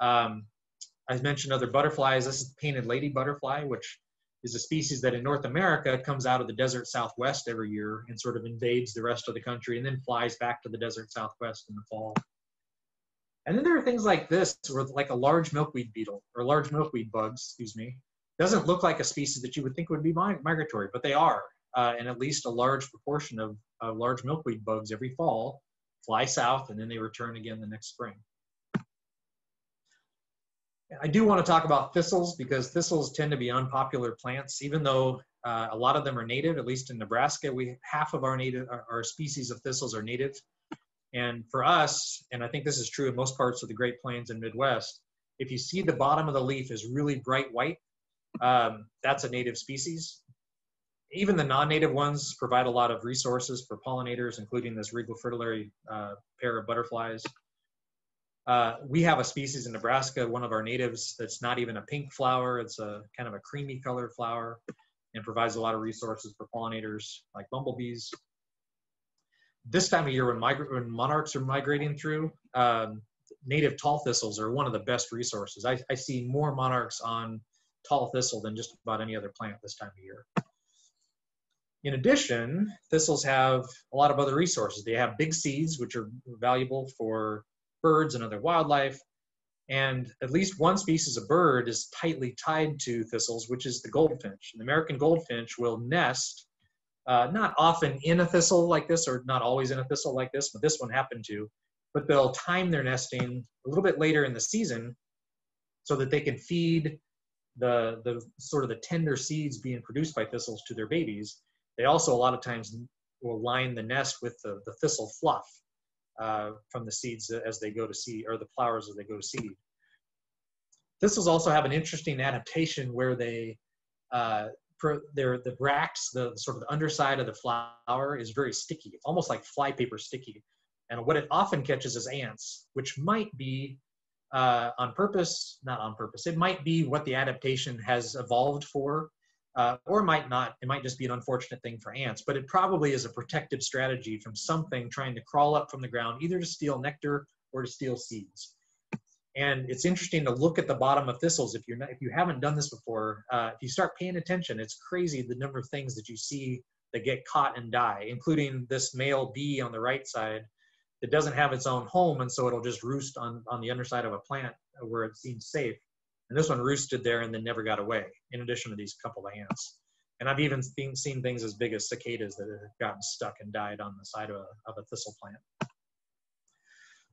I mentioned other butterflies. This is the painted lady butterfly, which is a species that in North America comes out of the desert Southwest every year and sort of invades the rest of the country and then flies back to the desert Southwest in the fall. And then there are things like this, where like a large milkweed beetle, or large milkweed bugs, excuse me, doesn't look like a species that you would think would be migratory, but they are. And at least a large proportion of large milkweed bugs every fall fly south, and then they return again the next spring. I do want to talk about thistles, because thistles tend to be unpopular plants, even though a lot of them are native. At least in Nebraska, half of our species of thistles are native. And for us, and I think this is true in most parts of the Great Plains and Midwest, if you see the bottom of the leaf is really bright white, that's a native species. Even the non-native ones provide a lot of resources for pollinators, including this regal fritillary pair of butterflies. We have a species in Nebraska, one of our natives, that's not even a pink flower. It's a kind of a creamy colored flower and provides a lot of resources for pollinators like bumblebees. This time of year, when monarchs are migrating through, native tall thistles are one of the best resources. I see more monarchs on tall thistle than just about any other plant this time of year. In addition, thistles have a lot of other resources. They have big seeds, which are valuable for birds and other wildlife. And at least one species of bird is tightly tied to thistles, which is the goldfinch. The American goldfinch will nest, not often in a thistle like this, or not always in a thistle like this, but this one happened to. But they'll time their nesting a little bit later in the season so that they can feed the sort of the tender seeds being produced by thistles to their babies. They also a lot of times will line the nest with the thistle fluff from the seeds as they go to seed, or the flowers as they go to seed. Thistles also have an interesting adaptation where they, the bracts, the sort of the underside of the flower is very sticky. It's almost like flypaper sticky. And what it often catches is ants, which might be on purpose, not on purpose. It might be what the adaptation has evolved for. Or might not, it might just be an unfortunate thing for ants, but it probably is a protective strategy from something trying to crawl up from the ground, either to steal nectar or to steal seeds. And it's interesting to look at the bottom of thistles. If you haven't done this before, if you start paying attention, it's crazy the number of things that you see that get caught and die, including this male bee on the right side that doesn't have its own home, and so it'll just roost on the underside of a plant where it seems safe. And this one roosted there and then never got away, in addition to these couple of ants. And I've even seen things as big as cicadas that have gotten stuck and died on the side of a thistle plant.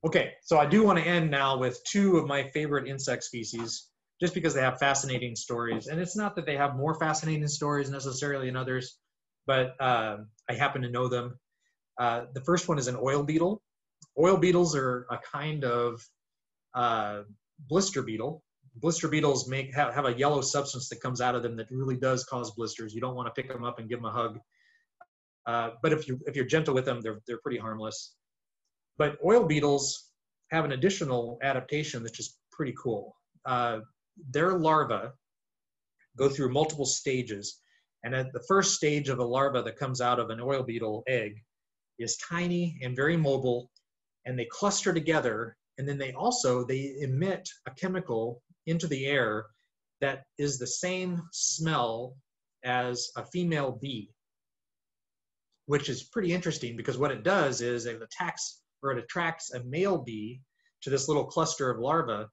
Okay, so I do want to end now with two of my favorite insect species, just because they have fascinating stories. And it's not that they have more fascinating stories necessarily than others, but I happen to know them. The first one is an oil beetle. Oil beetles are a kind of blister beetle. Blister beetles have a yellow substance that comes out of them that really does cause blisters. You don't want to pick them up and give them a hug. But if you're gentle with them, they're pretty harmless. But oil beetles have an additional adaptation that's just pretty cool. Their larvae go through multiple stages. And at the first stage of a larva that comes out of an oil beetle egg is tiny and very mobile, and they cluster together, and then they emit a chemical into the air that is the same smell as a female bee, which is pretty interesting, because what it does is it attracts a male bee to this little cluster of larvae,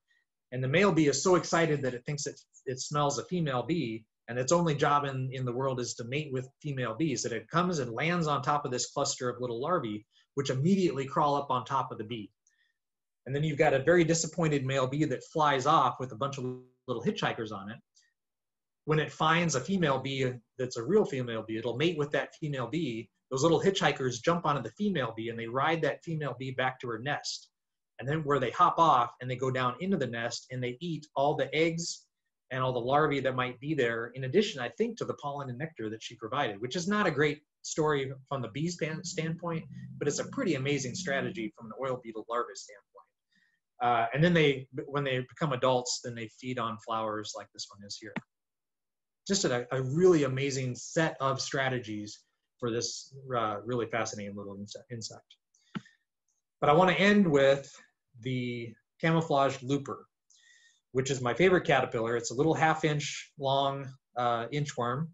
and the male bee is so excited that it thinks it smells a female bee, and its only job in the world is to mate with female bees, that it comes and lands on top of this cluster of little larvae, which immediately crawl up on top of the bee. And then you've got a very disappointed male bee that flies off with a bunch of little hitchhikers on it. When it finds a female bee that's a real female bee, it'll mate with that female bee, those little hitchhikers jump onto the female bee and they ride that female bee back to her nest. And then where they hop off and they go down into the nest and they eat all the eggs and all the larvae that might be there, in addition, I think, to the pollen and nectar that she provided, which is not a great story from the bee standpoint, but it's a pretty amazing strategy from an oil beetle larva standpoint. And then when they become adults, then they feed on flowers like this one is here. Just a really amazing set of strategies for this really fascinating little insect. But I want to end with the camouflaged looper, which is my favorite caterpillar. It's a little half-inch long inchworm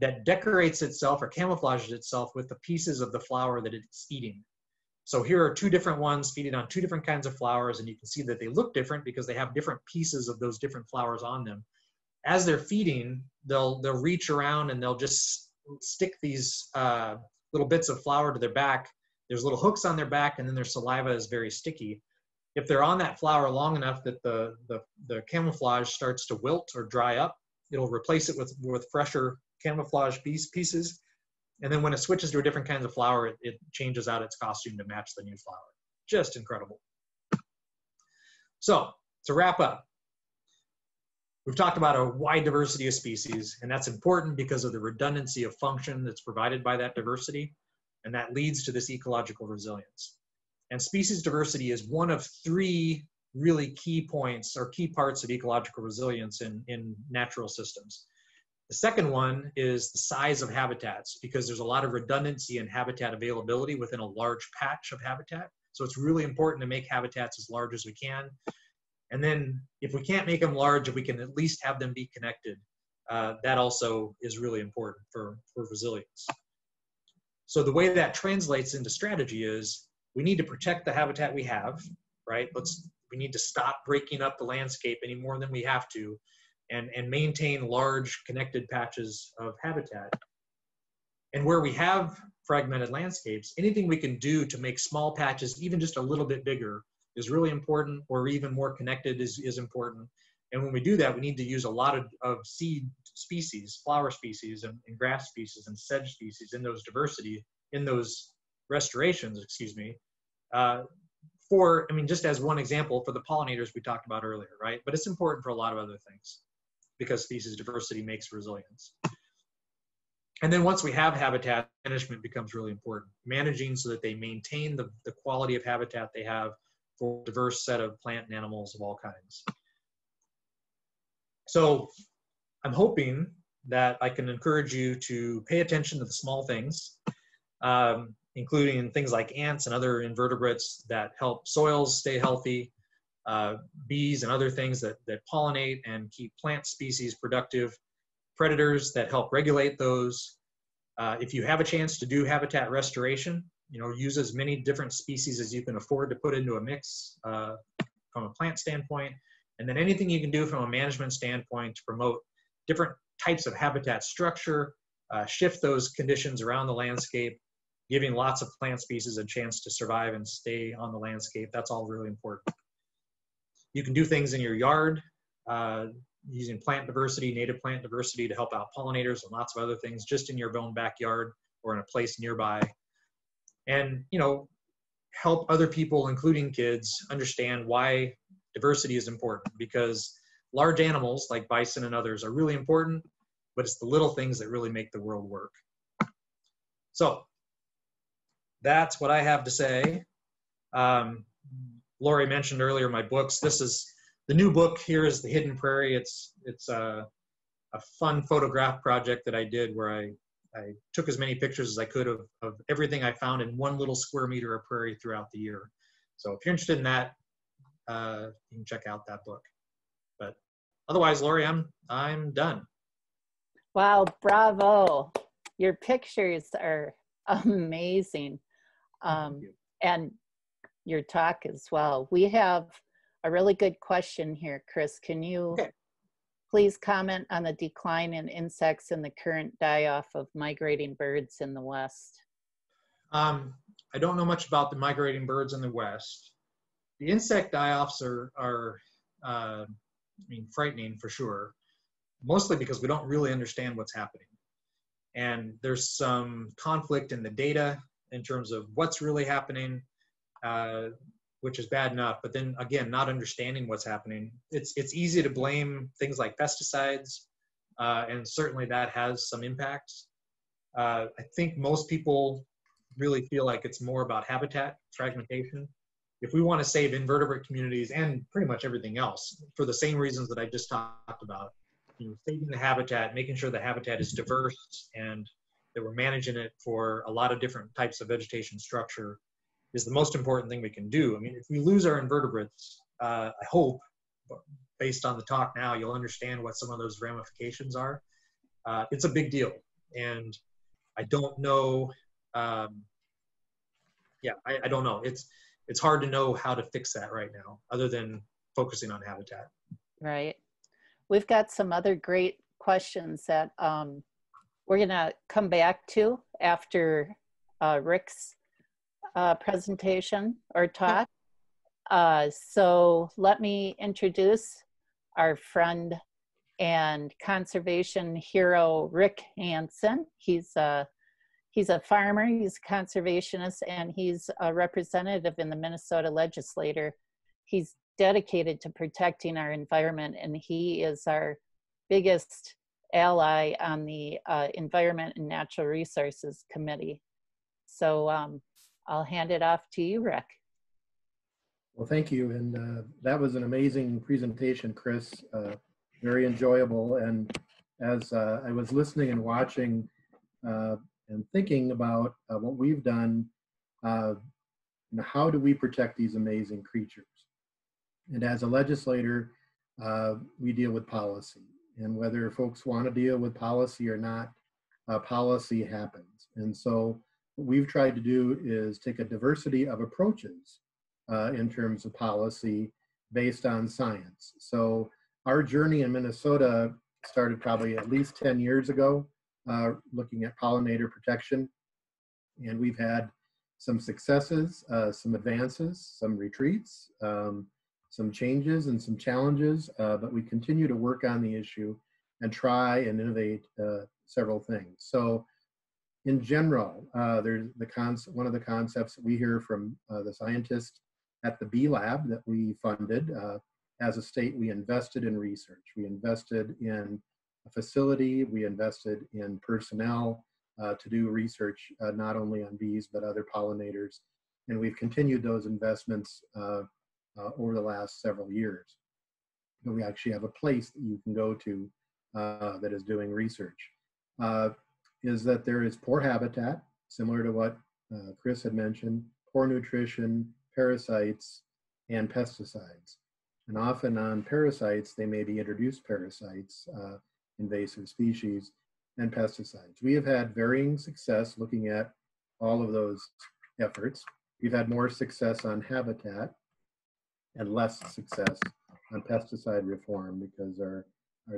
that decorates itself or camouflages itself with the pieces of the flower that it's eating. So here are two different ones feeding on two different kinds of flowers, and you can see that they look different because they have different pieces of those different flowers on them. As they're feeding, they'll reach around and they'll just stick these little bits of flower to their back. There's little hooks on their back, and then their saliva is very sticky. If they're on that flower long enough that the camouflage starts to wilt or dry up, it'll replace it with fresher camouflage pieces. And then when it switches to a different kind of flower, it changes out its costume to match the new flower. Just incredible. So to wrap up, we've talked about a wide diversity of species, and that's important because of the redundancy of function that's provided by that diversity, and that leads to this ecological resilience. And species diversity is one of three really key points or key parts of ecological resilience in natural systems. The second one is the size of habitats, because there's a lot of redundancy in habitat availability within a large patch of habitat. So it's really important to make habitats as large as we can. And then if we can't make them large, if we can at least have them be connected, that also is really important for resilience. So the way that translates into strategy is we need to protect the habitat we have, right? We need to stop breaking up the landscape any more than we have to. And maintain large connected patches of habitat. And where we have fragmented landscapes, anything we can do to make small patches even just a little bit bigger is really important, or even more connected is important. And when we do that, we need to use a lot of seed species, flower species, and grass species, and sedge species in those diversity, in those restorations, excuse me, just as one example, for the pollinators we talked about earlier, right? But it's important for a lot of other things, because species diversity makes resilience. And then once we have habitat, management becomes really important. Managing so that they maintain the quality of habitat they have for a diverse set of plant and animals of all kinds. So I'm hoping that I can encourage you to pay attention to the small things, including things like ants and other invertebrates that help soils stay healthy, bees and other things that pollinate and keep plant species productive, predators that help regulate those. If you have a chance to do habitat restoration, use as many different species as you can afford to put into a mix from a plant standpoint, and then anything you can do from a management standpoint to promote different types of habitat structure, shift those conditions around the landscape, giving lots of plant species a chance to survive and stay on the landscape. That's all really important. You can do things in your yard using plant diversity, native plant diversity, to help out pollinators and lots of other things just in your own backyard or in a place nearby. And, help other people, including kids, understand why diversity is important, because large animals like bison and others are really important, but it's the little things that really make the world work. So, that's what I have to say. Laurie mentioned earlier my books. This is the new book. Here is The Hidden Prairie. It's a fun photograph project that I did where I took as many pictures as I could of everything I found in one little square meter of prairie throughout the year. So if you're interested in that, you can check out that book. But otherwise, Laurie, I'm done. Wow, bravo. Your pictures are amazing. And your talk as well. We have a really good question here, Chris. Can you please comment on the decline in insects and the current die-off of migrating birds in the West? I don't know much about the migrating birds in the West. The insect die-offs are frightening for sure, mostly because we don't really understand what's happening. And there's some conflict in the data in terms of what's really happening, which is bad enough, but then again, not understanding what's happening. It's easy to blame things like pesticides, and certainly that has some impact. I think most people really feel like it's more about habitat fragmentation. If we want to save invertebrate communities and pretty much everything else for the same reasons that I just talked about, you know, saving the habitat, making sure the habitat is diverse and that we're managing it for a lot of different types of vegetation structure is the most important thing we can do. I mean, if we lose our invertebrates, I hope, based on the talk now, you'll understand what some of those ramifications are. It's a big deal. And I don't know, I don't know. It's hard to know how to fix that right now, other than focusing on habitat. Right. We've got some other great questions that we're gonna come back to after Rick's presentation or talk. So let me introduce our friend and conservation hero, Rick Hansen. He's a farmer, he's a conservationist, and he's a representative in the Minnesota legislature. He's dedicated to protecting our environment, and he is our biggest ally on the Environment and Natural Resources Committee. So I'll hand it off to you, Rick. Well, thank you, and that was an amazing presentation, Chris. Very enjoyable, and as I was listening and watching and thinking about what we've done, and how do we protect these amazing creatures? And as a legislator, we deal with policy. And whether folks want to deal with policy or not, policy happens. And so what we've tried to do is take a diversity of approaches in terms of policy based on science. So our journey in Minnesota started probably at least 10 years ago, looking at pollinator protection. And we've had some successes, some advances, some retreats, some changes and some challenges, but we continue to work on the issue and try and innovate several things. So in general, there's one of the concepts that we hear from the scientists at the Bee Lab that we funded. As a state, we invested in research. We invested in a facility. We invested in personnel to do research, not only on bees, but other pollinators. And we've continued those investments over the last several years. And we actually have a place that you can go to that is doing research. Is that there is poor habitat, similar to what Chris had mentioned, poor nutrition, parasites, and pesticides. And often on parasites, they may be introduced parasites, invasive species, and pesticides. We have had varying success looking at all of those efforts. We've had more success on habitat and less success on pesticide reform because our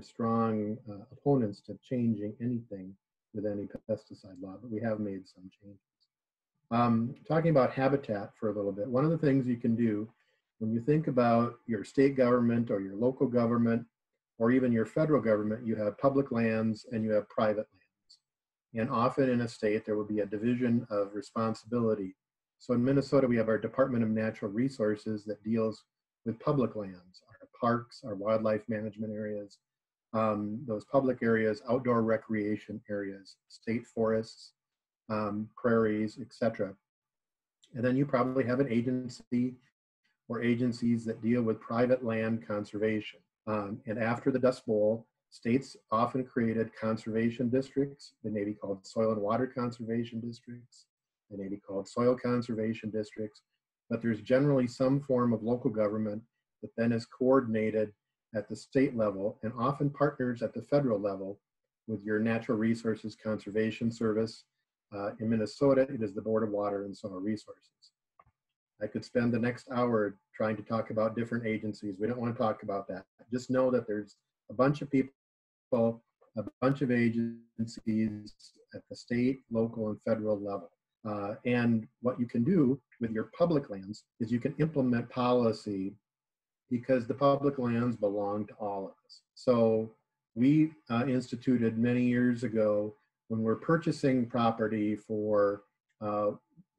strong opponents to changing anything with any pesticide law, but we have made some changes. Talking about habitat for a little bit, one of the things you can do when you think about your state government or your local government or even your federal government, you have public lands and you have private lands. And often in a state, there will be a division of responsibility. So in Minnesota, we have our Department of Natural Resources that deals with public lands, our parks, our wildlife management areas, those public areas, outdoor recreation areas, state forests, prairies, etc. And then you probably have an agency or agencies that deal with private land conservation. And after the Dust Bowl, states often created conservation districts. They may be called soil and water conservation districts. They may be called soil conservation districts, but there's generally some form of local government that then is coordinated at the state level and often partners at the federal level with your Natural Resources Conservation Service. In Minnesota, it is the Board of Water and Soil Resources. I could spend the next hour trying to talk about different agencies. We don't want to talk about that. Just know that there's a bunch of people, a bunch of agencies at the state, local, and federal level. And what you can do with your public lands is you can implement policy because the public lands belong to all of us. So we instituted many years ago when we're purchasing property for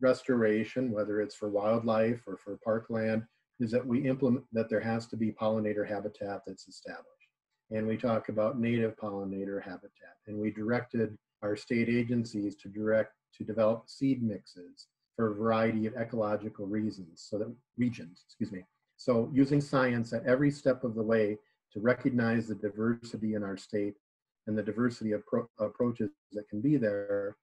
restoration, whether it's for wildlife or for parkland, is that we implement that there has to be pollinator habitat that's established. And we talk about native pollinator habitat. And we directed our state agencies to develop seed mixes for a variety of ecological reasons, so that regions, excuse me. So using science at every step of the way to recognize the diversity in our state and the diversity of approaches that can be there.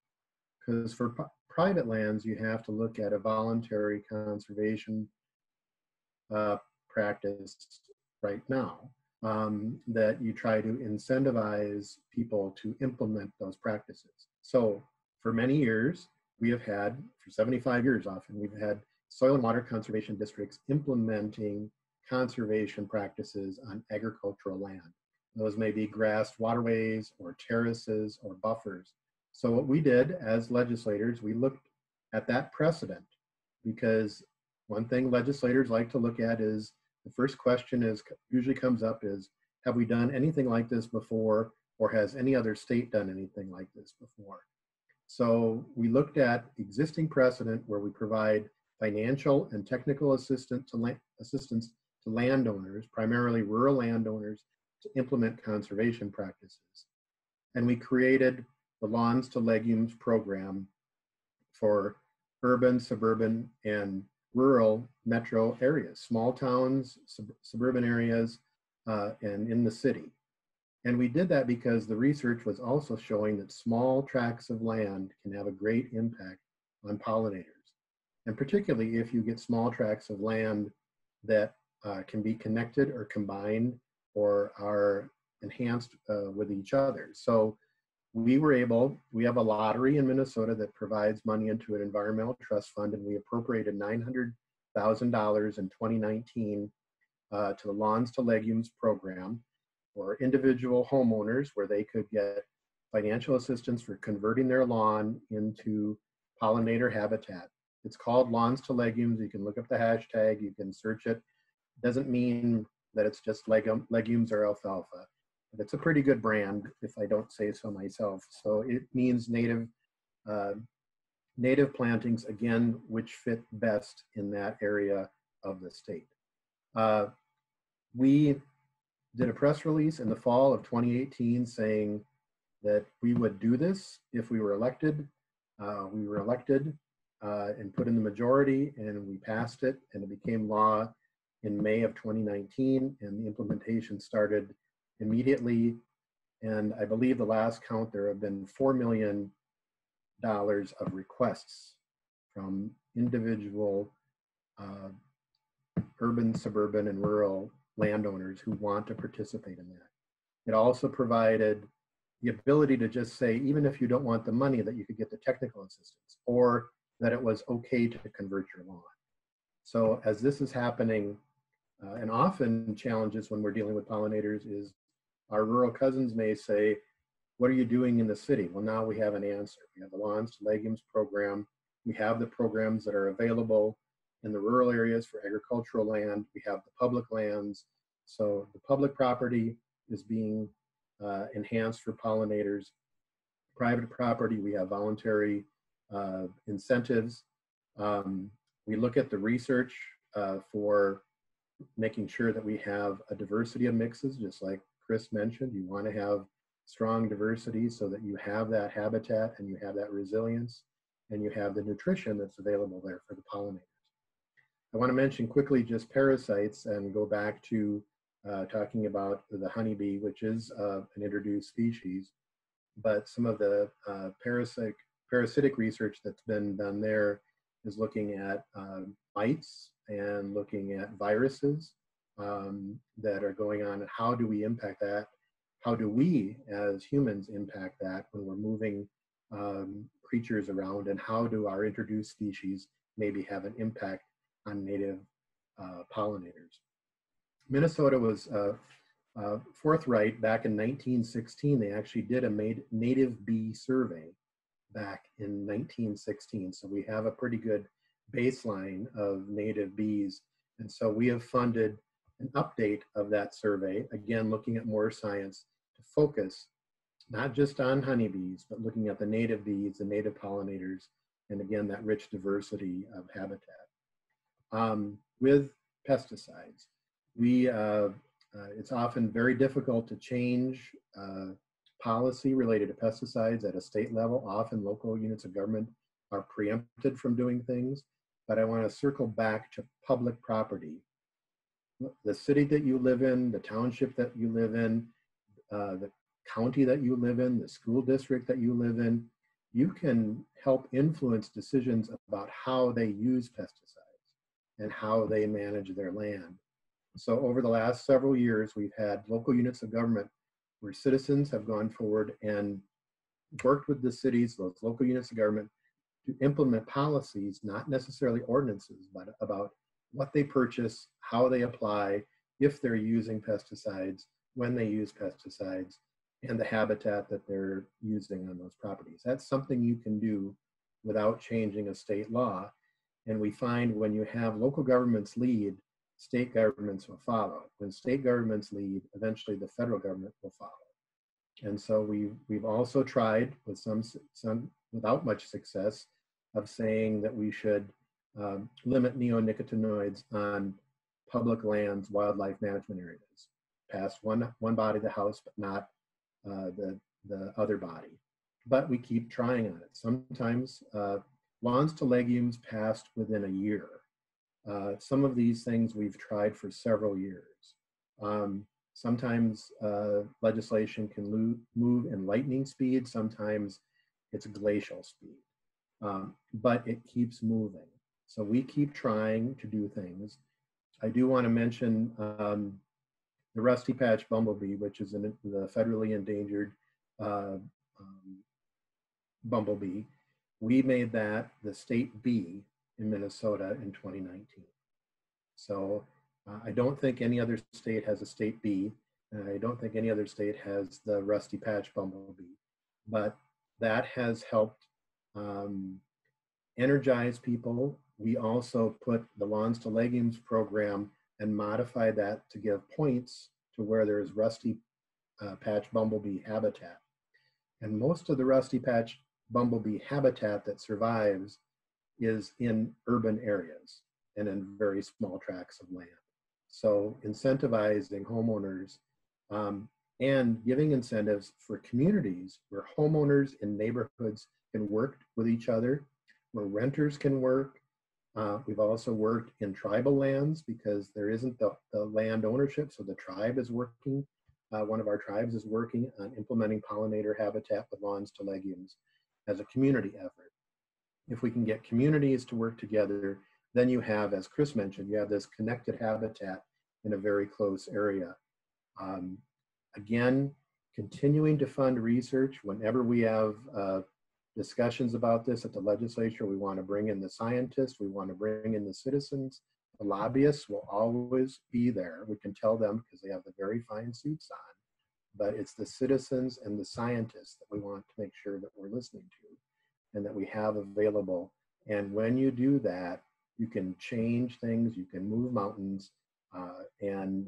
Because for private lands, you have to look at a voluntary conservation practice right now, that you try to incentivize people to implement those practices. So for many years, we have had, for 75 years often, we've had soil and water conservation districts implementing conservation practices on agricultural land. Those may be grassed waterways or terraces or buffers. So what we did as legislators, we looked at that precedent, because one thing legislators like to look at is, the first question is usually comes up is, have we done anything like this before, or has any other state done anything like this before? So we looked at existing precedent where we provide financial and technical assistance to landowners, primarily rural landowners, to implement conservation practices. And we created the Lawns to Legumes program for urban, suburban, and rural metro areas, small towns, suburban areas, and in the city. And we did that because the research was also showing that small tracts of land can have a great impact on pollinators. And particularly if you get small tracts of land that can be connected or combined or are enhanced with each other. So we have a lottery in Minnesota that provides money into an environmental trust fund, and we appropriated $900,000 in 2019 to the Lawns to Legumes program for individual homeowners, where they could get financial assistance for converting their lawn into pollinator habitat. It's called Lawns to Legumes. You can look up the hashtag, you can search it. It doesn't mean that it's just legumes or alfalfa. But it's a pretty good brand, if I don't say so myself. So it means native plantings, again, which fit best in that area of the state. We did a press release in the fall of 2018 saying that we would do this if we were elected. We were elected and put in the majority, and we passed it, and it became law in May of 2019, and the implementation started immediately. And I believe the last count, there have been $4 million of requests from individual urban, suburban, and rural landowners who want to participate in that. It also provided the ability to just say, even if you don't want the money, that you could get the technical assistance, or that it was okay to convert your lawn. So as this is happening, and often challenges when we're dealing with pollinators is, our rural cousins may say, what are you doing in the city? Well, now we have an answer. We have the Lawns to Legumes program. We have the programs that are available in the rural areas for agricultural land. We have the public lands. So the public property is being enhanced for pollinators. Private property, we have voluntary incentives. We look at the research for making sure that we have a diversity of mixes, just like Chris mentioned. You want to have strong diversity so that you have that habitat and you have that resilience and you have the nutrition that's available there for the pollinators. I want to mention quickly just parasites and go back to talking about the honeybee, which is an introduced species, but some of the parasitic research that's been done there is looking at mites and looking at viruses that are going on, and how do we impact that? How do we as humans impact that when we're moving creatures around, and how do our introduced species maybe have an impact on native pollinators? Minnesota was forthright. Back in 1916, they actually did a native bee survey back in 1916, so we have a pretty good baseline of native bees. And so we have funded an update of that survey, again, looking at more science to focus not just on honeybees, but looking at the native bees, the native pollinators, and again, that rich diversity of habitat. With pesticides, it's often very difficult to change policy related to pesticides at a state level. Often local units of government are preempted from doing things, but I want to circle back to public property. The city that you live in, the township that you live in, the county that you live in, the school district that you live in, you can help influence decisions about how they use pesticides and how they manage their land. So over the last several years, we've had local units of government where citizens have gone forward and worked with the cities, those local units of government, to implement policies, not necessarily ordinances, but about what they purchase, how they apply, if they're using pesticides, when they use pesticides, and the habitat that they're using on those properties. That's something you can do without changing a state law. And we find when you have local governments lead, state governments will follow. When state governments lead, eventually the federal government will follow. And so we've also tried, with some without much success, of saying that we should limit neonicotinoids on public lands, wildlife management areas. Pass one body of the house, but not the other body. But we keep trying on it. Sometimes Lawns to Legumes passed within a year. Some of these things we've tried for several years. Sometimes legislation can move in lightning speed. Sometimes it's glacial speed, but it keeps moving. So we keep trying to do things. I do want to mention the rusty patch bumblebee, which is the federally endangered bumblebee. We made that the state bee in Minnesota in 2019. So I don't think any other state has a state bee, and I don't think any other state has the rusty patch bumblebee, but that has helped energize people. We also put the Lawns to Legumes program and modify that to give points to where there is rusty patch bumblebee habitat. And most of the rusty patch bumblebee habitat that survives is in urban areas and in very small tracts of land. So incentivizing homeowners and giving incentives for communities where homeowners in neighborhoods can work with each other, where renters can work. We've also worked in tribal lands because there isn't the land ownership, so the tribe is working. One of our tribes is working on implementing pollinator habitat with Lawns to Legumes as a community effort. If we can get communities to work together, then you have, as Chris mentioned, you have this connected habitat in a very close area. Again, continuing to fund research. Whenever we have discussions about this at the legislature, we want to bring in the scientists, we want to bring in the citizens. The lobbyists will always be there. We can tell them because they have the very fine suits on, but it's the citizens and the scientists that we want to make sure that we're listening to and that we have available. And when you do that, you can change things, you can move mountains, and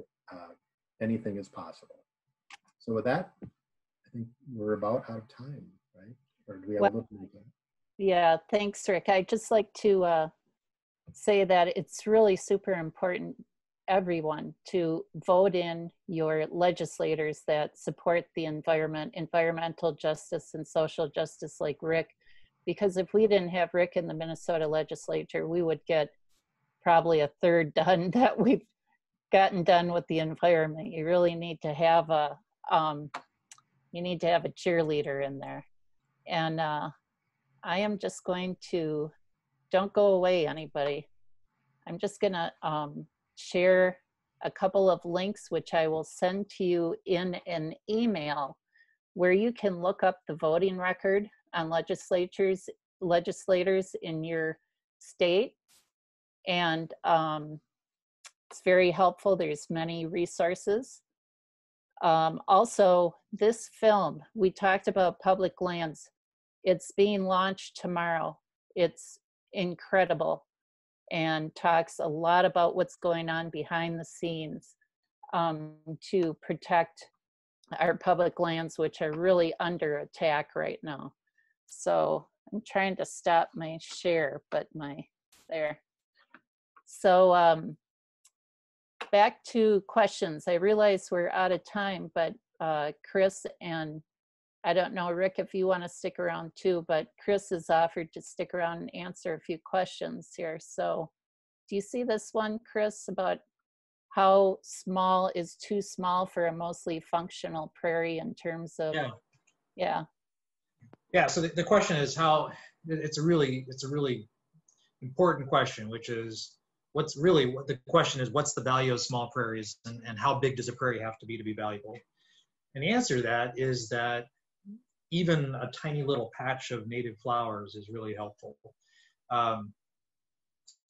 anything is possible. So with that, I think we're about out of time, right? Or do we have a look again? Yeah, thanks, Rick. I'd just like to say that it's really super important, everyone, to vote in your legislators that support the environment, environmental justice, and social justice like Rick, because if we didn't have Rick in the Minnesota legislature, we would get probably a third done that we've gotten done with the environment. You really need to have a, you need to have a cheerleader in there. And I am just going to, don't go away, anybody. I'm just gonna share a couple of links, which I will send to you in an email, where you can look up the voting record on legislators in your state. And it's very helpful. There's many resources. Also, this film, we talked about public lands. It's being launched tomorrow. It's incredible and talks a lot about what's going on behind the scenes to protect our public lands, which are really under attack right now. So I'm trying to stop my share, but there. So back to questions. I realize we're out of time, but Chris and I don't know, Rick, if you want to stick around too, but Chris has offered to stick around and answer a few questions here. So do you see this one, Chris, about how small is too small for a mostly functional prairie in terms of, yeah, so the question is how, it's a really important question, which is what's the value of small prairies, and how big does a prairie have to be valuable? And the answer to that is that even a tiny little patch of native flowers is really helpful.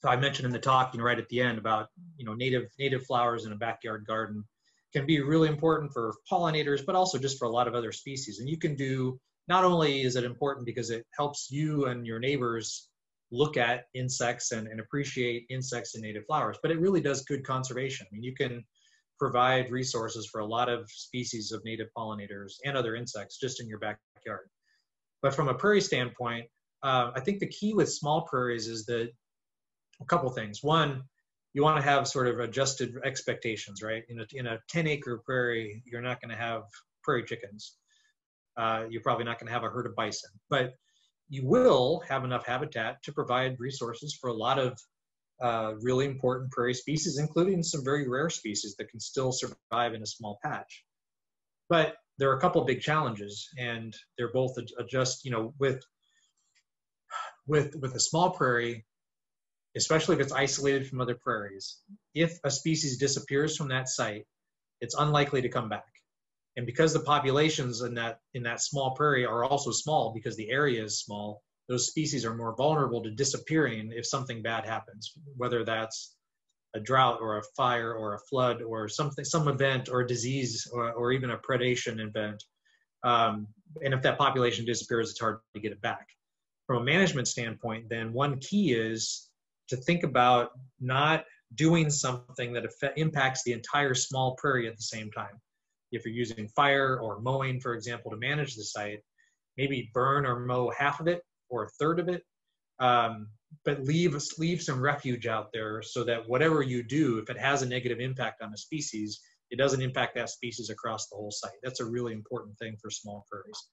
So I mentioned in the talk, right at the end about, native flowers in a backyard garden can be really important for pollinators, but also just for a lot of other species. And you can do, not only is it important because it helps you and your neighbors look at insects and appreciate insects in native flowers, but it really does good conservation. I mean, you can provide resources for a lot of species of native pollinators and other insects just in your backyard. But from a prairie standpoint, I think the key with small prairies is that a couple things. One, you want to have sort of adjusted expectations, right? In a 10-acre prairie, you're not going to have prairie chickens. You're probably not going to have a herd of bison, but you will have enough habitat to provide resources for a lot of really important prairie species, including some very rare species that can still survive in a small patch. But there are a couple of big challenges, and they're both adjust, with a small prairie, especially if it's isolated from other prairies, if a species disappears from that site, it's unlikely to come back. And because the populations in that small prairie are also small, because the area is small, those species are more vulnerable to disappearing if something bad happens, whether that's a drought or a fire or a flood or something, some event or a disease or even a predation event. And if that population disappears, it's hard to get it back. From a management standpoint, then one key is to think about not doing something that impacts the entire small prairie at the same time. If you're using fire or mowing, for example, to manage the site, maybe burn or mow half of it or a third of it, but leave some refuge out there so that whatever you do, if it has a negative impact on a species, it doesn't impact that species across the whole site. That's a really important thing for small prairies.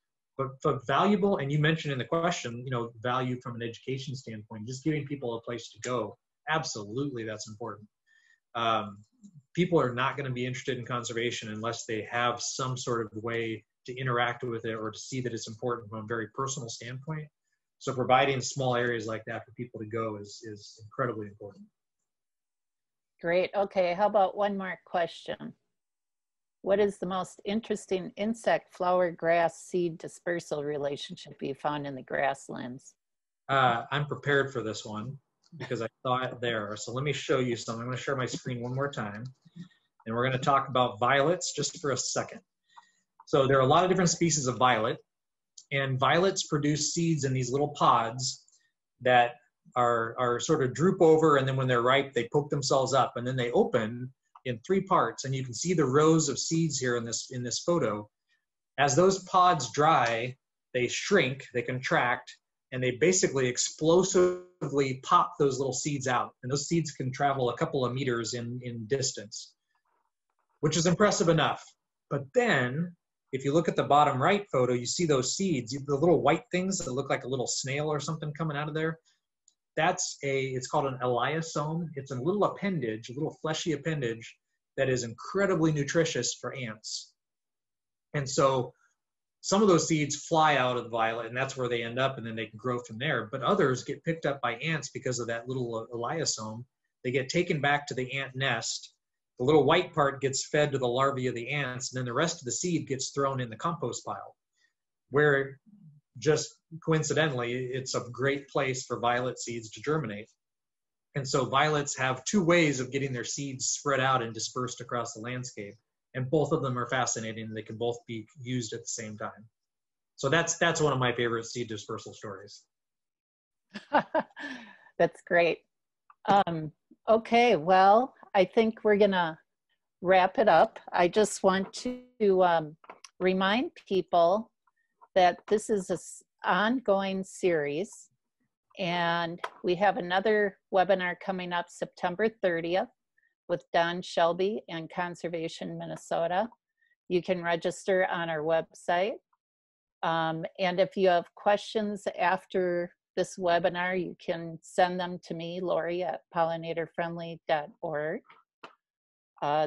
But valuable, and you mentioned in the question, value from an education standpoint, just giving people a place to go, absolutely that's important. People are not gonna be interested in conservation unless they have some sort of way to interact with it or to see that it's important from a very personal standpoint. So providing small areas like that for people to go is incredibly important. Great, okay, how about one more question? What is the most interesting insect, flower, grass, seed dispersal relationship you found in the grasslands? I'm prepared for this one because I saw it there. So let me show you something. I'm gonna share my screen one more time. And we're gonna talk about violets just for a second. So there are a lot of different species of violet, and violets produce seeds in these little pods that are sort of droop over, and then when they're ripe, they poke themselves up, and then they open in three parts. And you can see the rows of seeds here in this photo. As those pods dry, they shrink, they contract, and they basically explosively pop those little seeds out. And those seeds can travel a couple of meters in distance, which is impressive enough. But then, if you look at the bottom right photo, you see those seeds, the little white things that look like a little snail or something coming out of there. It's called an elaiosome. It's a little appendage, a little fleshy appendage that is incredibly nutritious for ants. And so some of those seeds fly out of the violet, and that's where they end up, and then they can grow from there. But others get picked up by ants because of that little elaiosome. They get taken back to the ant nest. The little white part gets fed to the larvae of the ants, and then the rest of the seed gets thrown in the compost pile, where just coincidentally, it's a great place for violet seeds to germinate. And so violets have two ways of getting their seeds spread out and dispersed across the landscape. And both of them are fascinating. They can both be used at the same time. So that's one of my favorite seed dispersal stories. That's great. Okay, well, I think we're gonna wrap it up. I just want to remind people that this is an ongoing series, and we have another webinar coming up September 30th with Don Shelby and Conservation Minnesota. You can register on our website. And if you have questions after this webinar, you can send them to me, Laurie at pollinatorfriendly.org.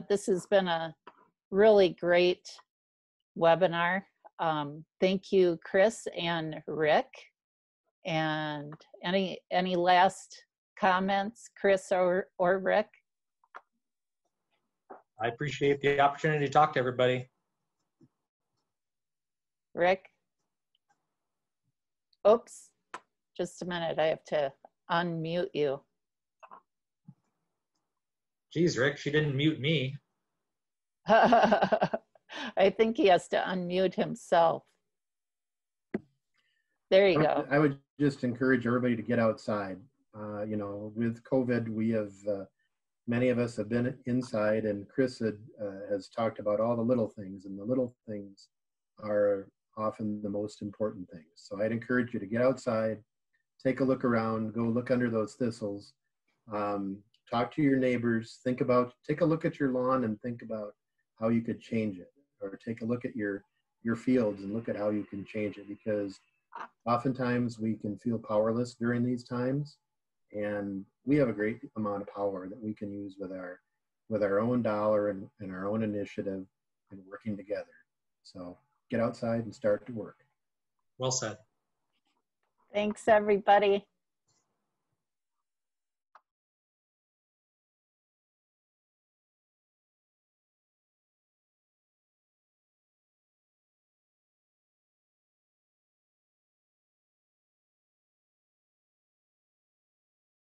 This has been a really great webinar. Thank you, Chris and Rick. And any last comments, Chris or Rick? I appreciate the opportunity to talk to everybody. Rick? Oops, just a minute. I have to unmute you. Geez, Rick, she didn't mute me. I think he has to unmute himself. There you go. I would just encourage everybody to get outside. You know, with COVID, we have, many of us have been inside, and Chris has talked about all the little things, and the little things are often the most important things. So I'd encourage you to get outside, take a look around, go look under those thistles, talk to your neighbors, take a look at your lawn and think about how you could change it, or take a look at your fields and look at how you can change it, because oftentimes we can feel powerless during these times, and we have a great amount of power that we can use with our own dollar and our own initiative and working together. So get outside and start to work. Well said. Thanks, everybody.